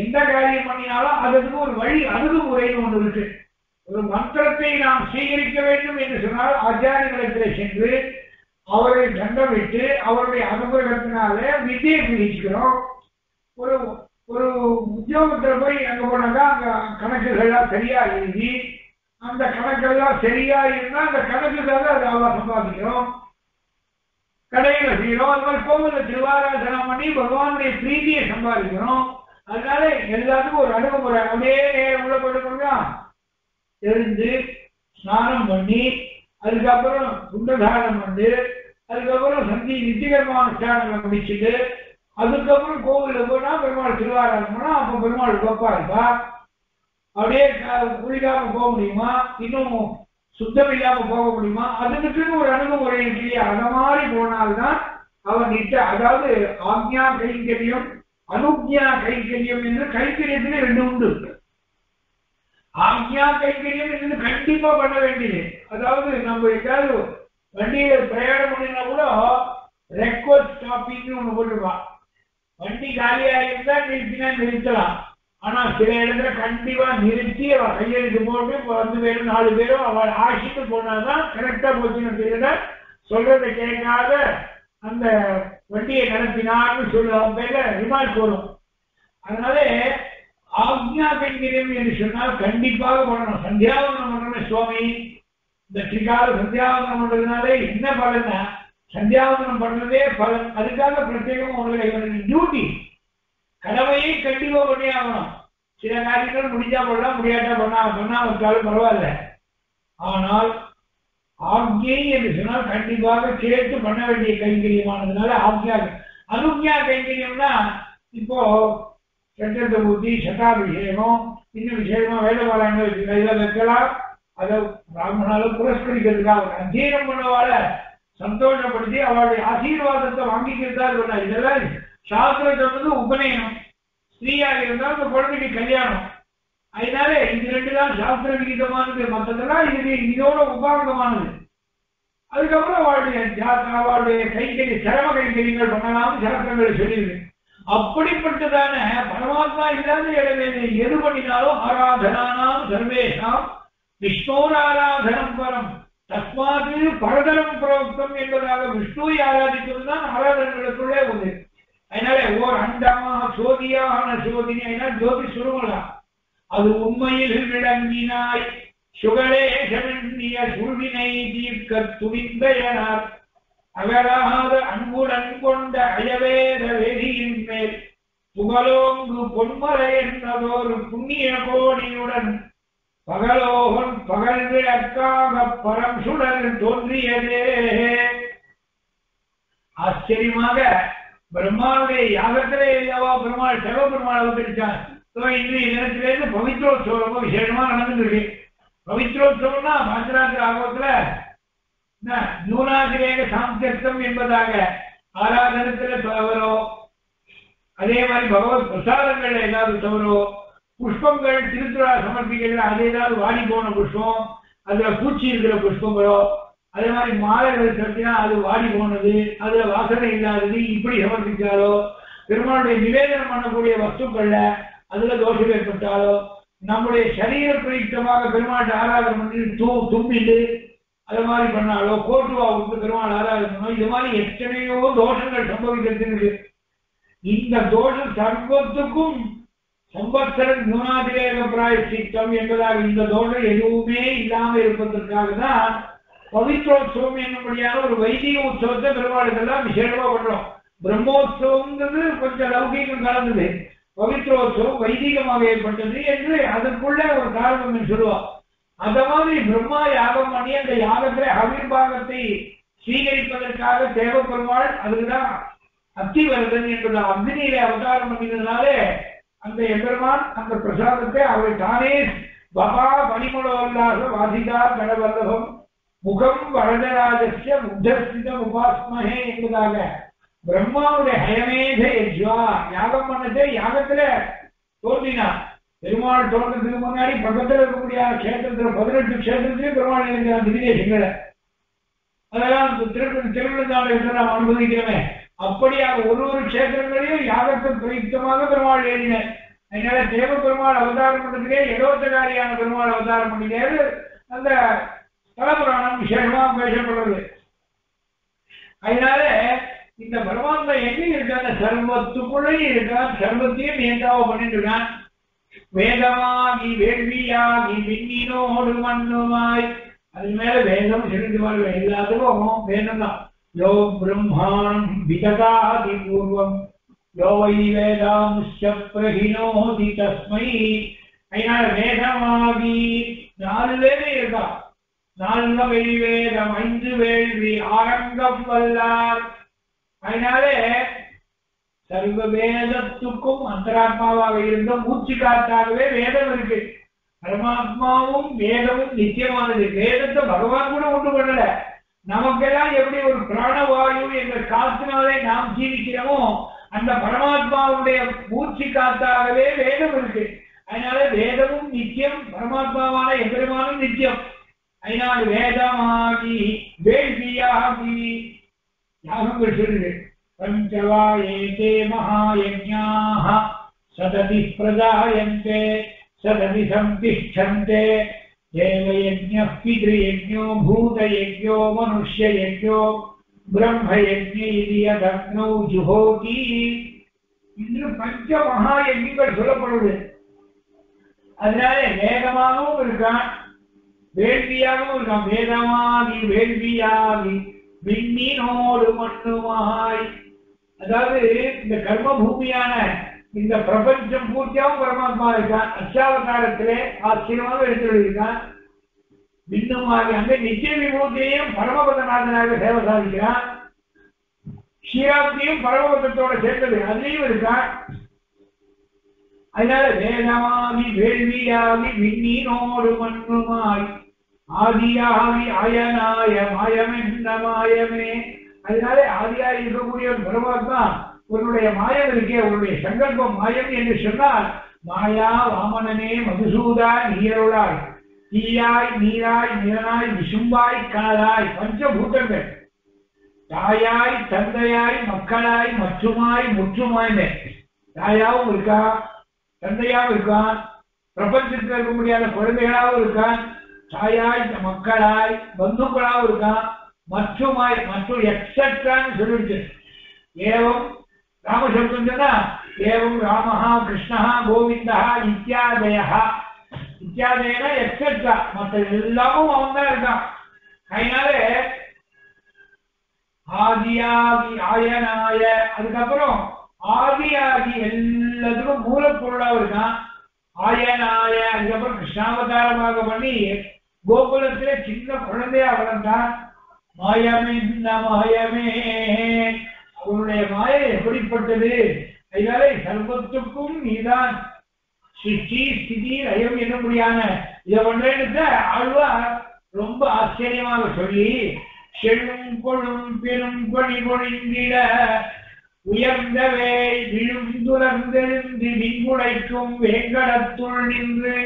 எந்த காரியம் பண்ணினாலும் அதுக்கு ஒரு வழி அணுகுமுறைன்னு ஒன்று இருக்கு. ஒரு மந்திரத்தை நாம் சேகரிக்க வேண்டும் என்று சொன்னால் ஆச்சாரியர்களிடத்தில் சென்று அவரை தண்டமிட்டு அவருடைய அனுபவத்தினால விதியை பிரிச்சுக்கிறோம். ஒரு ஒரு உத்தியோகத்தில் போய் அங்கே போனாக்கா அங்கே கணக்குகள்லாம் சரியா எழுதி அந்த கணக்கெல்லாம் சரியா இருந்தால் அந்த கணக்குக்காக அது அவ்வளோ சம்பாதிக்கிறோம். கடையில் செய்கிறோம், அது மாதிரி கோவிலில் திருவாராதனை பண்ணி பகவானுடைய பிரீதியை சம்பாதிக்கிறோம். அதனால எல்லாத்துக்கும் ஒரு அணுகுமுறை அப்படியே உள்ள போட்டுக்கொண்டா எழுந்து ஸ்நானம் பண்ணி அதுக்கப்புறம் குண்டதானம் பண்ணி அதுக்கப்புறம் சந்தி நித்திகரமானுஷ்டானம் முடிச்சுட்டு அதுக்கப்புறம் கோவிலில் போனா பெருமாள் திருவாராதனை பண்ணா அப்போ பெருமாள் கோப்பா இருப்பா. அப்படியே குளிக்காம போக முடியுமா, இன்னும் சுத்தம் இல்லாம போக முடியுமா, அதுக்குன்னு ஒரு அணுகுமுறை இல்லையே. அந்த மாதிரி போனால்தான் அவன் நிட்ட, அதாவது ஆக்ஞா கைங்கரியம் அனுக்ஞா கைங்கரியம் என்று கைங்கரியத்திலே ரெண்டு உண்டு. ஆக்ஞா கைங்கரியம் என்று கண்டிப்பா பண்ண வேண்டியது, அதாவது நம்ம ஏதாவது வண்டியில பிரயாணம் பண்ணினா கூட ரெக்வஸ்ட் ஸ்டாப்பிங்னு ஒன்று போட்டுருவான். வண்டி காலியாக இருந்தா நிறுத்தினா நிறுத்தலாம், ஆனா சில இடத்துல கண்டிப்பா நிறுத்தி அவள் கையெழுத்து போட்டு 10 பேரும் 4 பேரும் அவள் ஆசிட்டு போனாதான் கரெக்டா போச்சுன்னு சொல்றதை கேட்காத அந்த வண்டியை நடத்தினான்னு சொல்லுவாங்க பேர ரிமார்க் வரும். அதனால ஆக்ஞா கைங்கரியம் என்று சொன்னால் கண்டிப்பாக பண்ணணும். சந்தியாவனம் பண்றேன் சுவாமி, இந்த ஸ்ரீகால சந்தியாவனம் பண்றதுனாலே என்ன பலன்னா சந்தியாவனம் பண்றதே பலன். அதுக்காக பிரத்யேகம் உங்களுக்கு டியூட்டி கடமையை கண்டிப்பா பண்ணி ஆகணும். சில காரியங்கள் முடிஞ்சா போடலாம், முடியாட்டா பண்ணா வச்சாலும் பரவாயில்ல. ஆனால் ஆக்ஞை என்று சொன்னால் கண்டிப்பாக கேட்டு பண்ண வேண்டிய கைங்கரியமானதுனால ஆக்ஞா. அனுக்ஞா கைங்கரியம்னா இப்போ சட்டத்தை ஊற்றி சட்டாபிஷேகம் இன்னும் விசேஷமா வேலை வராங்க கையில வைக்கலாம். அதை பிராமணாலும் புரஸ்கரிக்கிறதுக்காக அத்தியனம் பண்ணவால சந்தோஷப்படுத்தி அவளுடைய ஆசீர்வாதத்தை வாங்கிக்கிறதா இருக்கணும். இதெல்லாம் சாஸ்திரத்தோடு உபநயனம். ஸ்ரீயாக இருந்தால் அந்த குழந்தைக்கு கல்யாணம். அதனால இது ரெண்டு தான் சாஸ்திர விகிதமானது, மற்றதெல்லாம் இது இதோட உபாங்கமானது. அதுக்கப்புறம் அவளுடைய அவளுடைய கைத்தறி சிரம கைத்தறிகள் பண்ணலாம்னு சாஸ்திரங்களை சொல்லியிருக்கு. அப்படிப்பட்டதான பரமாத்மா இல்லாத எது பண்ணினாலும் ஆராதனானாம் சர்வேஷாம் விஷ்ணோர் ஆராதனம் பரம் தஸ்மாது பரதரம் பிரவக்தம் என்பதாக விஷ்ணுவை ஆராதிப்பது தான் ஆராதனங்களுக்குள்ளே உண்டு. அதனால ஓர் அண்டமாக சோதியான சோதினி அதனால் ஜோதி சுருங்கலாம். அது உண்மையில் விளங்கினாய் சுகலே சமன்னிய சுருவினை தீர்க்க துணிந்தயனார் அகராத அன்புடன் கொண்ட அயவேத வெறியின் மேல் புகழோங்கு பொன்மலை என்றதோரு புண்ணிய கோடியுடன் பகலோகன் பகல் விளக்காக பரம் சுடல் தோன்றியதே. ஆச்சரியமாக பிரம்மாவுடைய யாகத்திலே இல்லவா பெருமாள் செல்வ பெருமாள் அவதரிச்சான். இன்றைய நேரத்திலேருந்து பவித்ரோத்சவம் ரொம்ப விசேஷமா நடந்துருக்கு. பவித்ரோத்சவம்னா பாஞ்சராத்திர ஆகத்துல நியூனாதிரேக சாம்தியம் என்பதாக ஆராதனத்துல தவறோ, அதே மாதிரி பகவத் பிரசாதங்கள்ல ஏதாவது தவறோ, புஷ்பங்கள் திருத்துறா சமர்ப்பிக்கல அது ஏதாவது வாடி போன புஷ்பம் அதுல பூச்சி இருக்கிற புஷ்பங்களோ, அதே மாதிரி மாலைகள் செலுத்தினா அது வாடி போனது அதுல வாசனை இல்லாதது இப்படி சமர்ப்பித்தாலோ, பெருமாளுடைய நிவேதனம் பண்ணக்கூடிய வஸ்துக்கள்ல அதுல தோஷம் ஏற்பட்டாலோ, நம்முடைய சரீர பிரயுக்தமாக பெருமாள் ஆராதனை பண்ணி தும்பிட்டு அது மாதிரி பண்ணாலோ, கோட்டுவா விட்டு பெருமாள் ஆராதனை பண்ணோ, இது மாதிரி எத்தனையோ தோஷங்கள் சம்பவிக்கிறது. இந்த தோஷம் சர்வத்துக்கும் சம்பத்சரன் நியூனாதிரேக பிராயச்சித்தம் என்பதாக இந்த தோஷம் எதுவுமே இல்லாமல் இருப்பதற்காக தான் பவித்ரோத்சவம் என்னும்படியான ஒரு வைதிக உற்சவத்தை பெருமாளுக்கெல்லாம் விசேஷமா பண்றோம். பிரம்மோத்சவங்கிறது கொஞ்சம் லௌகீகம் கலந்தது, பவித்ரோத்சவம் வைதிகமாக ஏற்பட்டது என்று அதற்குள்ள ஒரு காரணம் சொல்லுவோம். அந்த மாதிரி பிரம்மா யாகம் பண்ணி அந்த யாகத்திலே அவிர்பாகத்தை சீகரிப்பதற்காக தேவ பெருமாள் அதுதான் அத்திவரதன் என்பது அக்னியிலே அவதாரம் பண்ணினதுனாலே அந்த எம்பெருமான் அந்த பிரசாதத்தை அவர் தானே பகா பனிமுடவல்லாக வாதிதா கடவல்லகம் முகம் வரதராஜஸ்ய முக்தஸ்தித உபாஸ்மஹே என்பதாக பிரம்மாவுடைய ஹயமேத யஜ்வா யாகம் பண்ணதே யாகத்துல தோன்றினார். பெருமாள் தோன்றதுக்கு முன்னாடி பக்கத்தில் இருக்கக்கூடிய கஷேத்திரத்துல 18 கஷேத்திரத்திலையும் பெருமாள் இருக்கிறான். திவ்யேஷங்களை அதெல்லாம் திருவிழந்தாள் என்று நாம் அனுபவிக்கிறோமே. அப்படியாக ஒரு கஷேத்திரங்களையும் யாகத்தை பிரயுக்தமாக பெருமாள் எழுதினார். அதனால தேவபெருமாள் அவதாரம் பண்றதுக்கே 74 பெருமாள் அவதாரம் பண்ணிட்டாரு. அந்த தலபுராணம் விசேஷமா பேசப்படுறது. அதனால இந்த பகவான் எங்க இருக்கான சர்வத்துக்குள்ளே இருக்கான், சர்வத்தையும் மேதாவ பண்ணிட்டு இருக்கான். வேதமாகி வேள்வியாகி விண்ணினோடு மண்ணுமாய், அது மேல வேதம் சிறந்து வாழ்வ எல்லாத்துக்கும் வேதம் தான். யோ பிரம்மாணம் விதகாதி பூர்வம் யோ வை வேதாம்ச பிரஹினோதி தஸ்மை. அதனால வேதமாகி 4 வேலை இருக்கா. 4 வெளி வேதம், 5 வேள்வி, ஆரங்கம் வல்லார். அதனால சர்வ வேதத்துக்கும் அந்தராத்மாவாக இருந்த மூச்சு காத்தாகவே வேதம் இருக்கு. பரமாத்மாவும் வேதமும் நிச்சயமானது. வேதத்தை பகவான் கூட ஒன்று பண்ணல. நமக்கெல்லாம் எப்படி ஒரு பிராணவாயு என்ற காத்தினாலே நாம் ஜீவிக்கிறோமோ அந்த பரமாத்மாவுடைய மூச்சு காத்தாகவே வேதம் இருக்கு. அதனால வேதமும் நிச்சயம், பரமாத்மாவான எப்பெருமானும் நிச்சயம். அதனால வேதமாகி வேள்வியாகி யாகங்கள் சொல்லுது. பஞ்சவாயேதே மகாயஜ்ஞாஹ சததி பிரஜாயந்தே சததி சம்திஷ்டந்தே தேவயஜ்ஞः பித்ருயஜ்ஞோ பூதயஜ்ஞோ மனுஷ்யயஜ்ஞோ பிரம்மயஜ்ஞ இதி யதக்னௌ ஜுஹோதி. இன்று பஞ்ச மகாயஜ்ஞங்கள் சொல்லப்படுது. அதனால வேதமாகவும் இருக்கான் வேள்வியாகவும் இருக்கான். வேதமாகி வேள்வியாகி விண்ணினோடு மண்ணுமாய், அதாவது இந்த கர்ம பூமியான இந்த பிரபஞ்சம் பூர்த்தியாவும் பரமாத்மா இருக்கான். அச்சாவதாரத்திலே ஆச்சரியமாக எடுத்துள்ளான். விண்ணுமாகி அங்கே நித்திய விபூதியையும் பரமபதநாதனாக சேவை சாதிக்கிறான். ஸ்ரீராப்தியும் பரமபதத்தோட சேர்ந்தது, அதுலேயும் இருக்கான். அதனால வேதமாகி வேள்வியாகி விண்ணினோடு மண்ணுமாய் ஆதியாகி அயனாய மாயமென்ன மாயமே. அதனால ஆதியாக இருக்கக்கூடிய பரமாத்மா உன்னுடைய மாயம் இருக்கே, உன்னுடைய சங்கல்பம் மாயம் என்று சொன்னால் மாயா வாமனனே மதுசூதாய் நீயருளாய், தீயாய் நீராய் நிறனாய் விசும்பாய் காலாய், பஞ்சபூதங்கள் தாயாய் தந்தையாய் மக்களாய் மற்றுமாய் முற்றுமாய்மே. தாயாவும் இருக்கான், தந்தையாவும் இருக்கான், பிரபஞ்சத்தில் இருக்க முடியாத குழந்தைகளாகவும் இருக்கான், தாயாய் மக்களாய் பந்துக்களாகவும் இருக்கான், மற்றுமாய் மற்றும் எக்ஸட்ரான்னு சொல்லிடுச்சு. ஏவம் ராமசப்தம் சொன்னா ஏவம் ராமஹா கிருஷ்ணா கோவிந்தா இத்தியாதயா, இத்தியாதயனா எக்ஸட்ரா, மற்ற எல்லாமும் அவன் தான் இருக்கான். அதனால ஆதியாகி ஆயனாய, அதுக்கப்புறம் ஆதியாகி எல்லாத்துக்கும் மூலப்பொருளாக இருக்கான். ஆயனாய அதுக்கப்புறம் கிருஷ்ணாவதாரமாக பண்ணி கோகுலத்திலே சின்ன குழந்தையா வளர்ந்தான். மாயமின்ன மாயமே, அவனுடைய மாய எப்படிப்பட்டது. அதனால சர்வத்துக்கும் நீதான். சிருஷ்டி ஸ்திதி லயம் என்னும்படியான இதை பண்றேன்னு ஆழ்வார் ரொம்ப ஆச்சரியமாக சொல்லி செழும் கொழும் பெரும் பணி பொழிந்திட உயர்ந்தவே விழுந்துலர்ந்தெழுந்து விங்குடைக்கும் வேங்கடத்துள் நின்று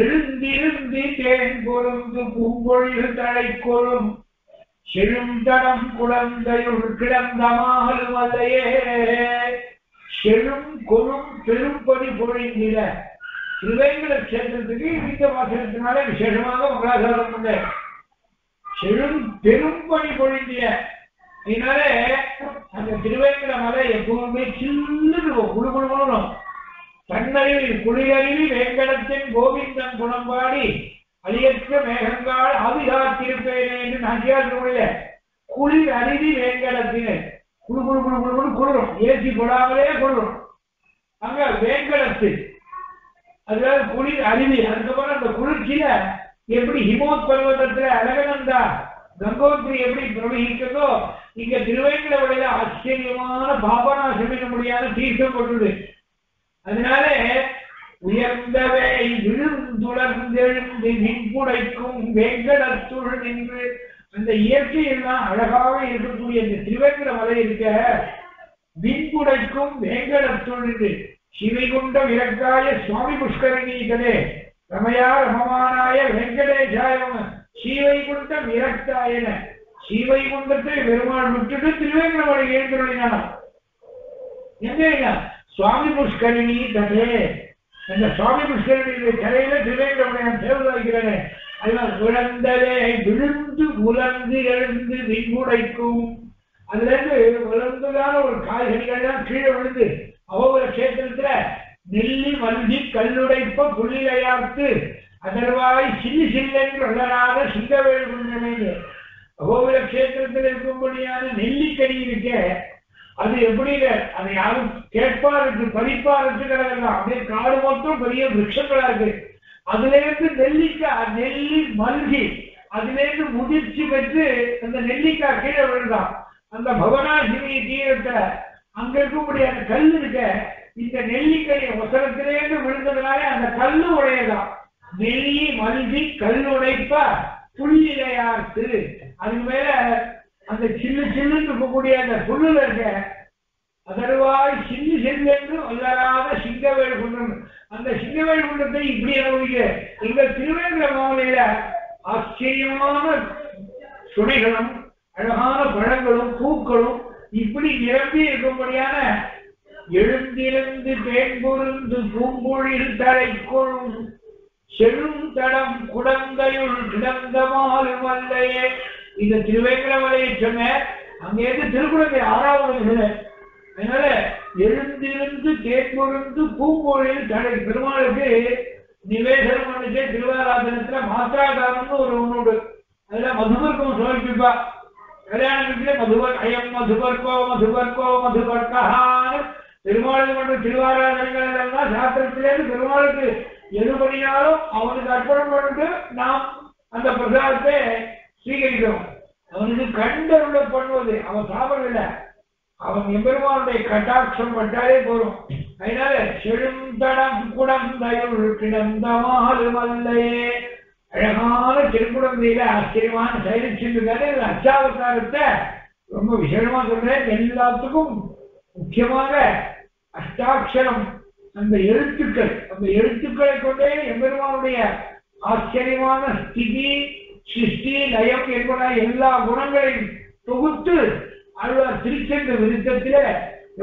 எழுந்திருந்து தேன் பொருந்து பூங்கொழில் தடை கொழும் செழுந்தடம் குழந்தையுள் கிடந்தமாலும் அல்லையே. செழும் கொழும் பெரும்படி பொழிந்திட திருவேங்கட சேத்திரத்துக்கு இந்த வாசனத்தினால விசேஷமாக மங்களாசாரம் பண்ண செழும் பெரும்படி பொழிந்திட. இதனால அந்த திருவேங்கட மலை எப்பவுமே சில்லுன்னு குழுகுழுணும். தன்னறிவில் குளிரறிவில் வேங்கடத்தின் கோவிந்தன் குணம்பாடி அழியற்ற மேகங்கால் அவிகாத்திருப்பேனே என்று நகையாற்றுள்ள குளிர் அருவி வேங்கடத்தினர் குழு குழு குழு குழு குளிரும், ஏசி போடாமலே குளிரும் அங்க வேங்கடத்து. அதுக்காக குளிர் அருவி. அதுக்கப்புறம் அந்த குளிர்ச்சியில எப்படி ஹிமோத் பர்வதத்துல அழகனந்தா கங்கோத்ரி எப்படி பிரவகிக்கிறதோ இங்க திருவேங்கட வழியில ஆச்சரியமான பாபனா சமைக்க முடியாத தீர்த்தம் கொண்டுது. அதனால உயர்ந்தவை விழுந்துளர்ந்தெழுந்து மின்புடைக்கும் வெங்கடத்துள் நின்று அந்த இயற்கையெல்லாம் அழகாக இருக்கக்கூடிய இந்த திருவேங்கட மலை இருக்க மின்புடைக்கும் வேங்கடத்துள் நின்று சிவைகுண்ட விளக்காய சுவாமி புஷ்கரணிகளே ரமையா ரமமானாய வெங்கடேசாயம் ஸ்ரீவைகுண்டம் விரக்தாயன. ஸ்ரீவைகுண்டத்தை பெருமாள் விட்டுட்டு திருவேங்கட மலை எழுந்துள்ளினான். எங்க சுவாமி புஷ்கரணி தடே, அந்த சுவாமி புஷ்கரணியினுடைய கரையில திருவேங்கடமுடைய தேவதை இருக்கிறேன். அதனால் குழந்தரே விழுந்து உலர்ந்து எழுந்து விங்குடைக்கும். அதுல இருந்து உலர்ந்ததான ஒரு காய்கறிகள் தான் கீழே விழுந்து அவ்வளவு கேத்திரத்துல நெல்லி வந்தி கல்லுடைப்ப புள்ளிலையார்த்து அதர்வாய் சிறு சில்லென்று வளராத சிங்கவேல் குன்றமேனு அவ்வளவு கேத்திரத்தில் இருக்கும்படியான நெல்லிக்கனி இருக்க அது எப்படி அதை யாரும் கேட்பாருக்கு பறிப்பாருக்கு கிடையாது. அப்படியே காடு மொத்தம் பெரிய விருட்சங்களா இருக்கு. அதுல இருந்து நெல்லிக்காய் நெல்லி மல்கி அதுல இருந்து முதிர்ச்சி பெற்று அந்த நெல்லிக்காய் கீழே விழுந்தான். அந்த பவனாசினி தீரத்தை அங்க இருக்கக்கூடியான கல் இருக்க இந்த நெல்லிக்கனி ஒசரத்திலேருந்து விழுந்ததுனாலே அந்த கல்லு உடையதான். நெல்லி மல்கி கல் உடைப்ப புள்ளிலையார்த்து அதுக்கு மேல அந்த சின்ன சின்ன இருக்கக்கூடிய அந்த புல்லுல இருக்க அதர்வாய் சின்ன சின்ன என்று வல்லராத சிங்கவேல் குன்றம். அந்த சிங்கவேல் குன்றத்தை இப்படி அனுபவிக்க இந்த திருவேங்கட மாவளையில ஆச்சரியமான சுனைகளும் அழகான பழங்களும் பூக்களும் இப்படி நிரம்பி இருக்கும்படியான எழுந்திருந்து தேன்புருந்து பூம்பொழில் தழைக்கொழும் செழும் தடம் குடங்கையுள் கிடந்த மாலும் அல்லையே. இந்த திருவேங்கட மலையை சொன்ன அங்கேருந்து திருக்குறளை ஆறாவது. அதனால எழுந்திருந்து தேன்புருந்து பூம்பொழில் தடை பெருமாளுக்கு நிவேசனம் பண்ணிட்டு திருவாராதனத்துல மாத்திராதாரம்னு ஒரு உண்டு. அதுல மதுபர்க்கம் சமர்ப்பிப்பா. கல்யாணத்துல மதுபர் ஐயம் மதுபர்கோ மதுபர்கோ மதுபர்கான்னு பெருமாளுக்கு மட்டும் திருவாராதனங்கள் சாஸ்திரத்திலேருந்து பெருமாளுக்கு எதுபடினாலும் அவனுக்கு அர்ப்பணம் பண்ணிட்டு நாம் அந்த பிரசாதத்தை ஸ்வீகரிக்கிறோம். அவனுக்கு கண்டருளை பண்ணுவது அவன் சாபம் இல்லை. அவன் எம்பெருமானுடைய கட்டாட்சம் பட்டாலே போறோம். அதனால செழுந்தடம் குடந்தையுள் கிடந்த மாலும் அல்லையே அழகான திருக்குடந்தையில ஆச்சரியமான சைலட்சியத்துக்காக இந்த அஷ்டாவதாரத்தை ரொம்ப விசேஷமா சொல்றேன். எல்லாத்துக்கும் முக்கியமாக அஷ்டாட்சரம் அந்த எழுத்துக்கள். அந்த எழுத்துக்களை கொண்டே எம்பெருமானுடைய ஆச்சரியமான ஸ்திதி சிருஷ்டி லயம் என்பன எல்லா குணங்களையும் தொகுத்து அருள் திருச்சந்த வ்ருத்தத்தில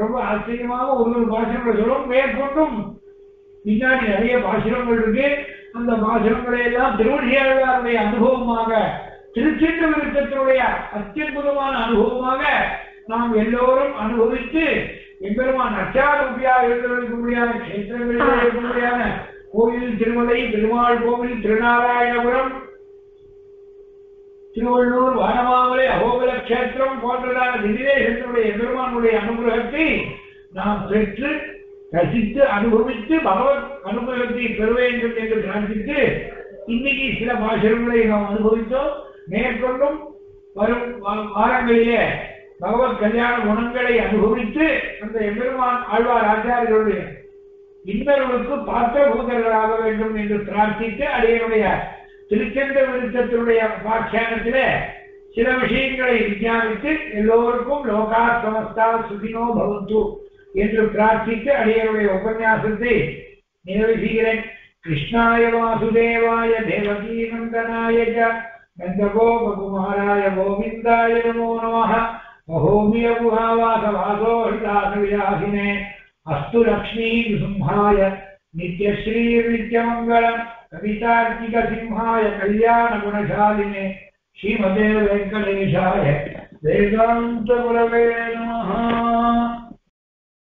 ரொம்ப ஆச்சரியமாக ஒரு பாசனங்களை சொல்லும். மேற்கொண்டும் பின்னாடி நிறைய பாசனங்கள் இருக்கு. அந்த பாசனங்களை எல்லாம் திருவடியாளருடைய அனுபவமாக திருச்சந்த வ்ருத்தத்தினுடைய அத்தியுதமான அனுபவமாக நாம் எல்லோரும் அனுபவித்து எம்பெருமான் அச்சாரூபியா எழுதவதற்கு முடியாத கஷேத்திரங்களில் இருக்க முடியாத கோயில் திருமலை பெருமாள் கோவில் திருநாராயணபுரம் திருவள்ளூர் வனமாமலை அகோபல கஷேத்திரம் போன்றதான திவ்யேசத்தினுடைய எம்பெருமானுடைய அனுகிரகத்தை நாம் பெற்று ரசித்து அனுபவித்து பகவத் அனுகிரகத்தை பெற வேண்டும் என்று பிரார்த்தித்து இன்னைக்கு சில பாசனங்களை நாம் அனுபவித்தோம். மேற்கொண்டும் வரும் வாரங்களிலே பகவத் கல்யாண குணங்களை அனுபவித்து அந்த எம்பெருமான் ஆழ்வார் ஆச்சாரியர்களுடைய இன்னர்களுக்கு பார்த்த பூதர்களாக வேண்டும் என்று பிரார்த்தித்து அடையனுடைய திருச்சந்த வ்ருத்தத்தினுடைய உபாக்கியானத்திலே சில விஷயங்களை விஞ்ஞானித்து எல்லோருக்கும் லோகா சமஸ்தா சுகினோ பவந்து என்று பிரார்த்தித்து அடியனுடைய உபன்யாசத்தை நிறைவு செய்கிறேன். கிருஷ்ணாய வாசுதேவாய தேவகீ நந்தனாய நந்தகோ பகுமாராய கோவிந்தாய நமோ நமஹ. மஹோமிய குஹாவாச வாசோ ஹிதாச விலாசினே அஸ்து லக்ஷ்மீ சிம்ஹாய நித்யஸ்ரீ நித்யமங்கலம் कवितार्किक सिंहाय कल्याण गुणशालिने श्रीमते वेंकटेशाय वेदांत गुरवे नमः.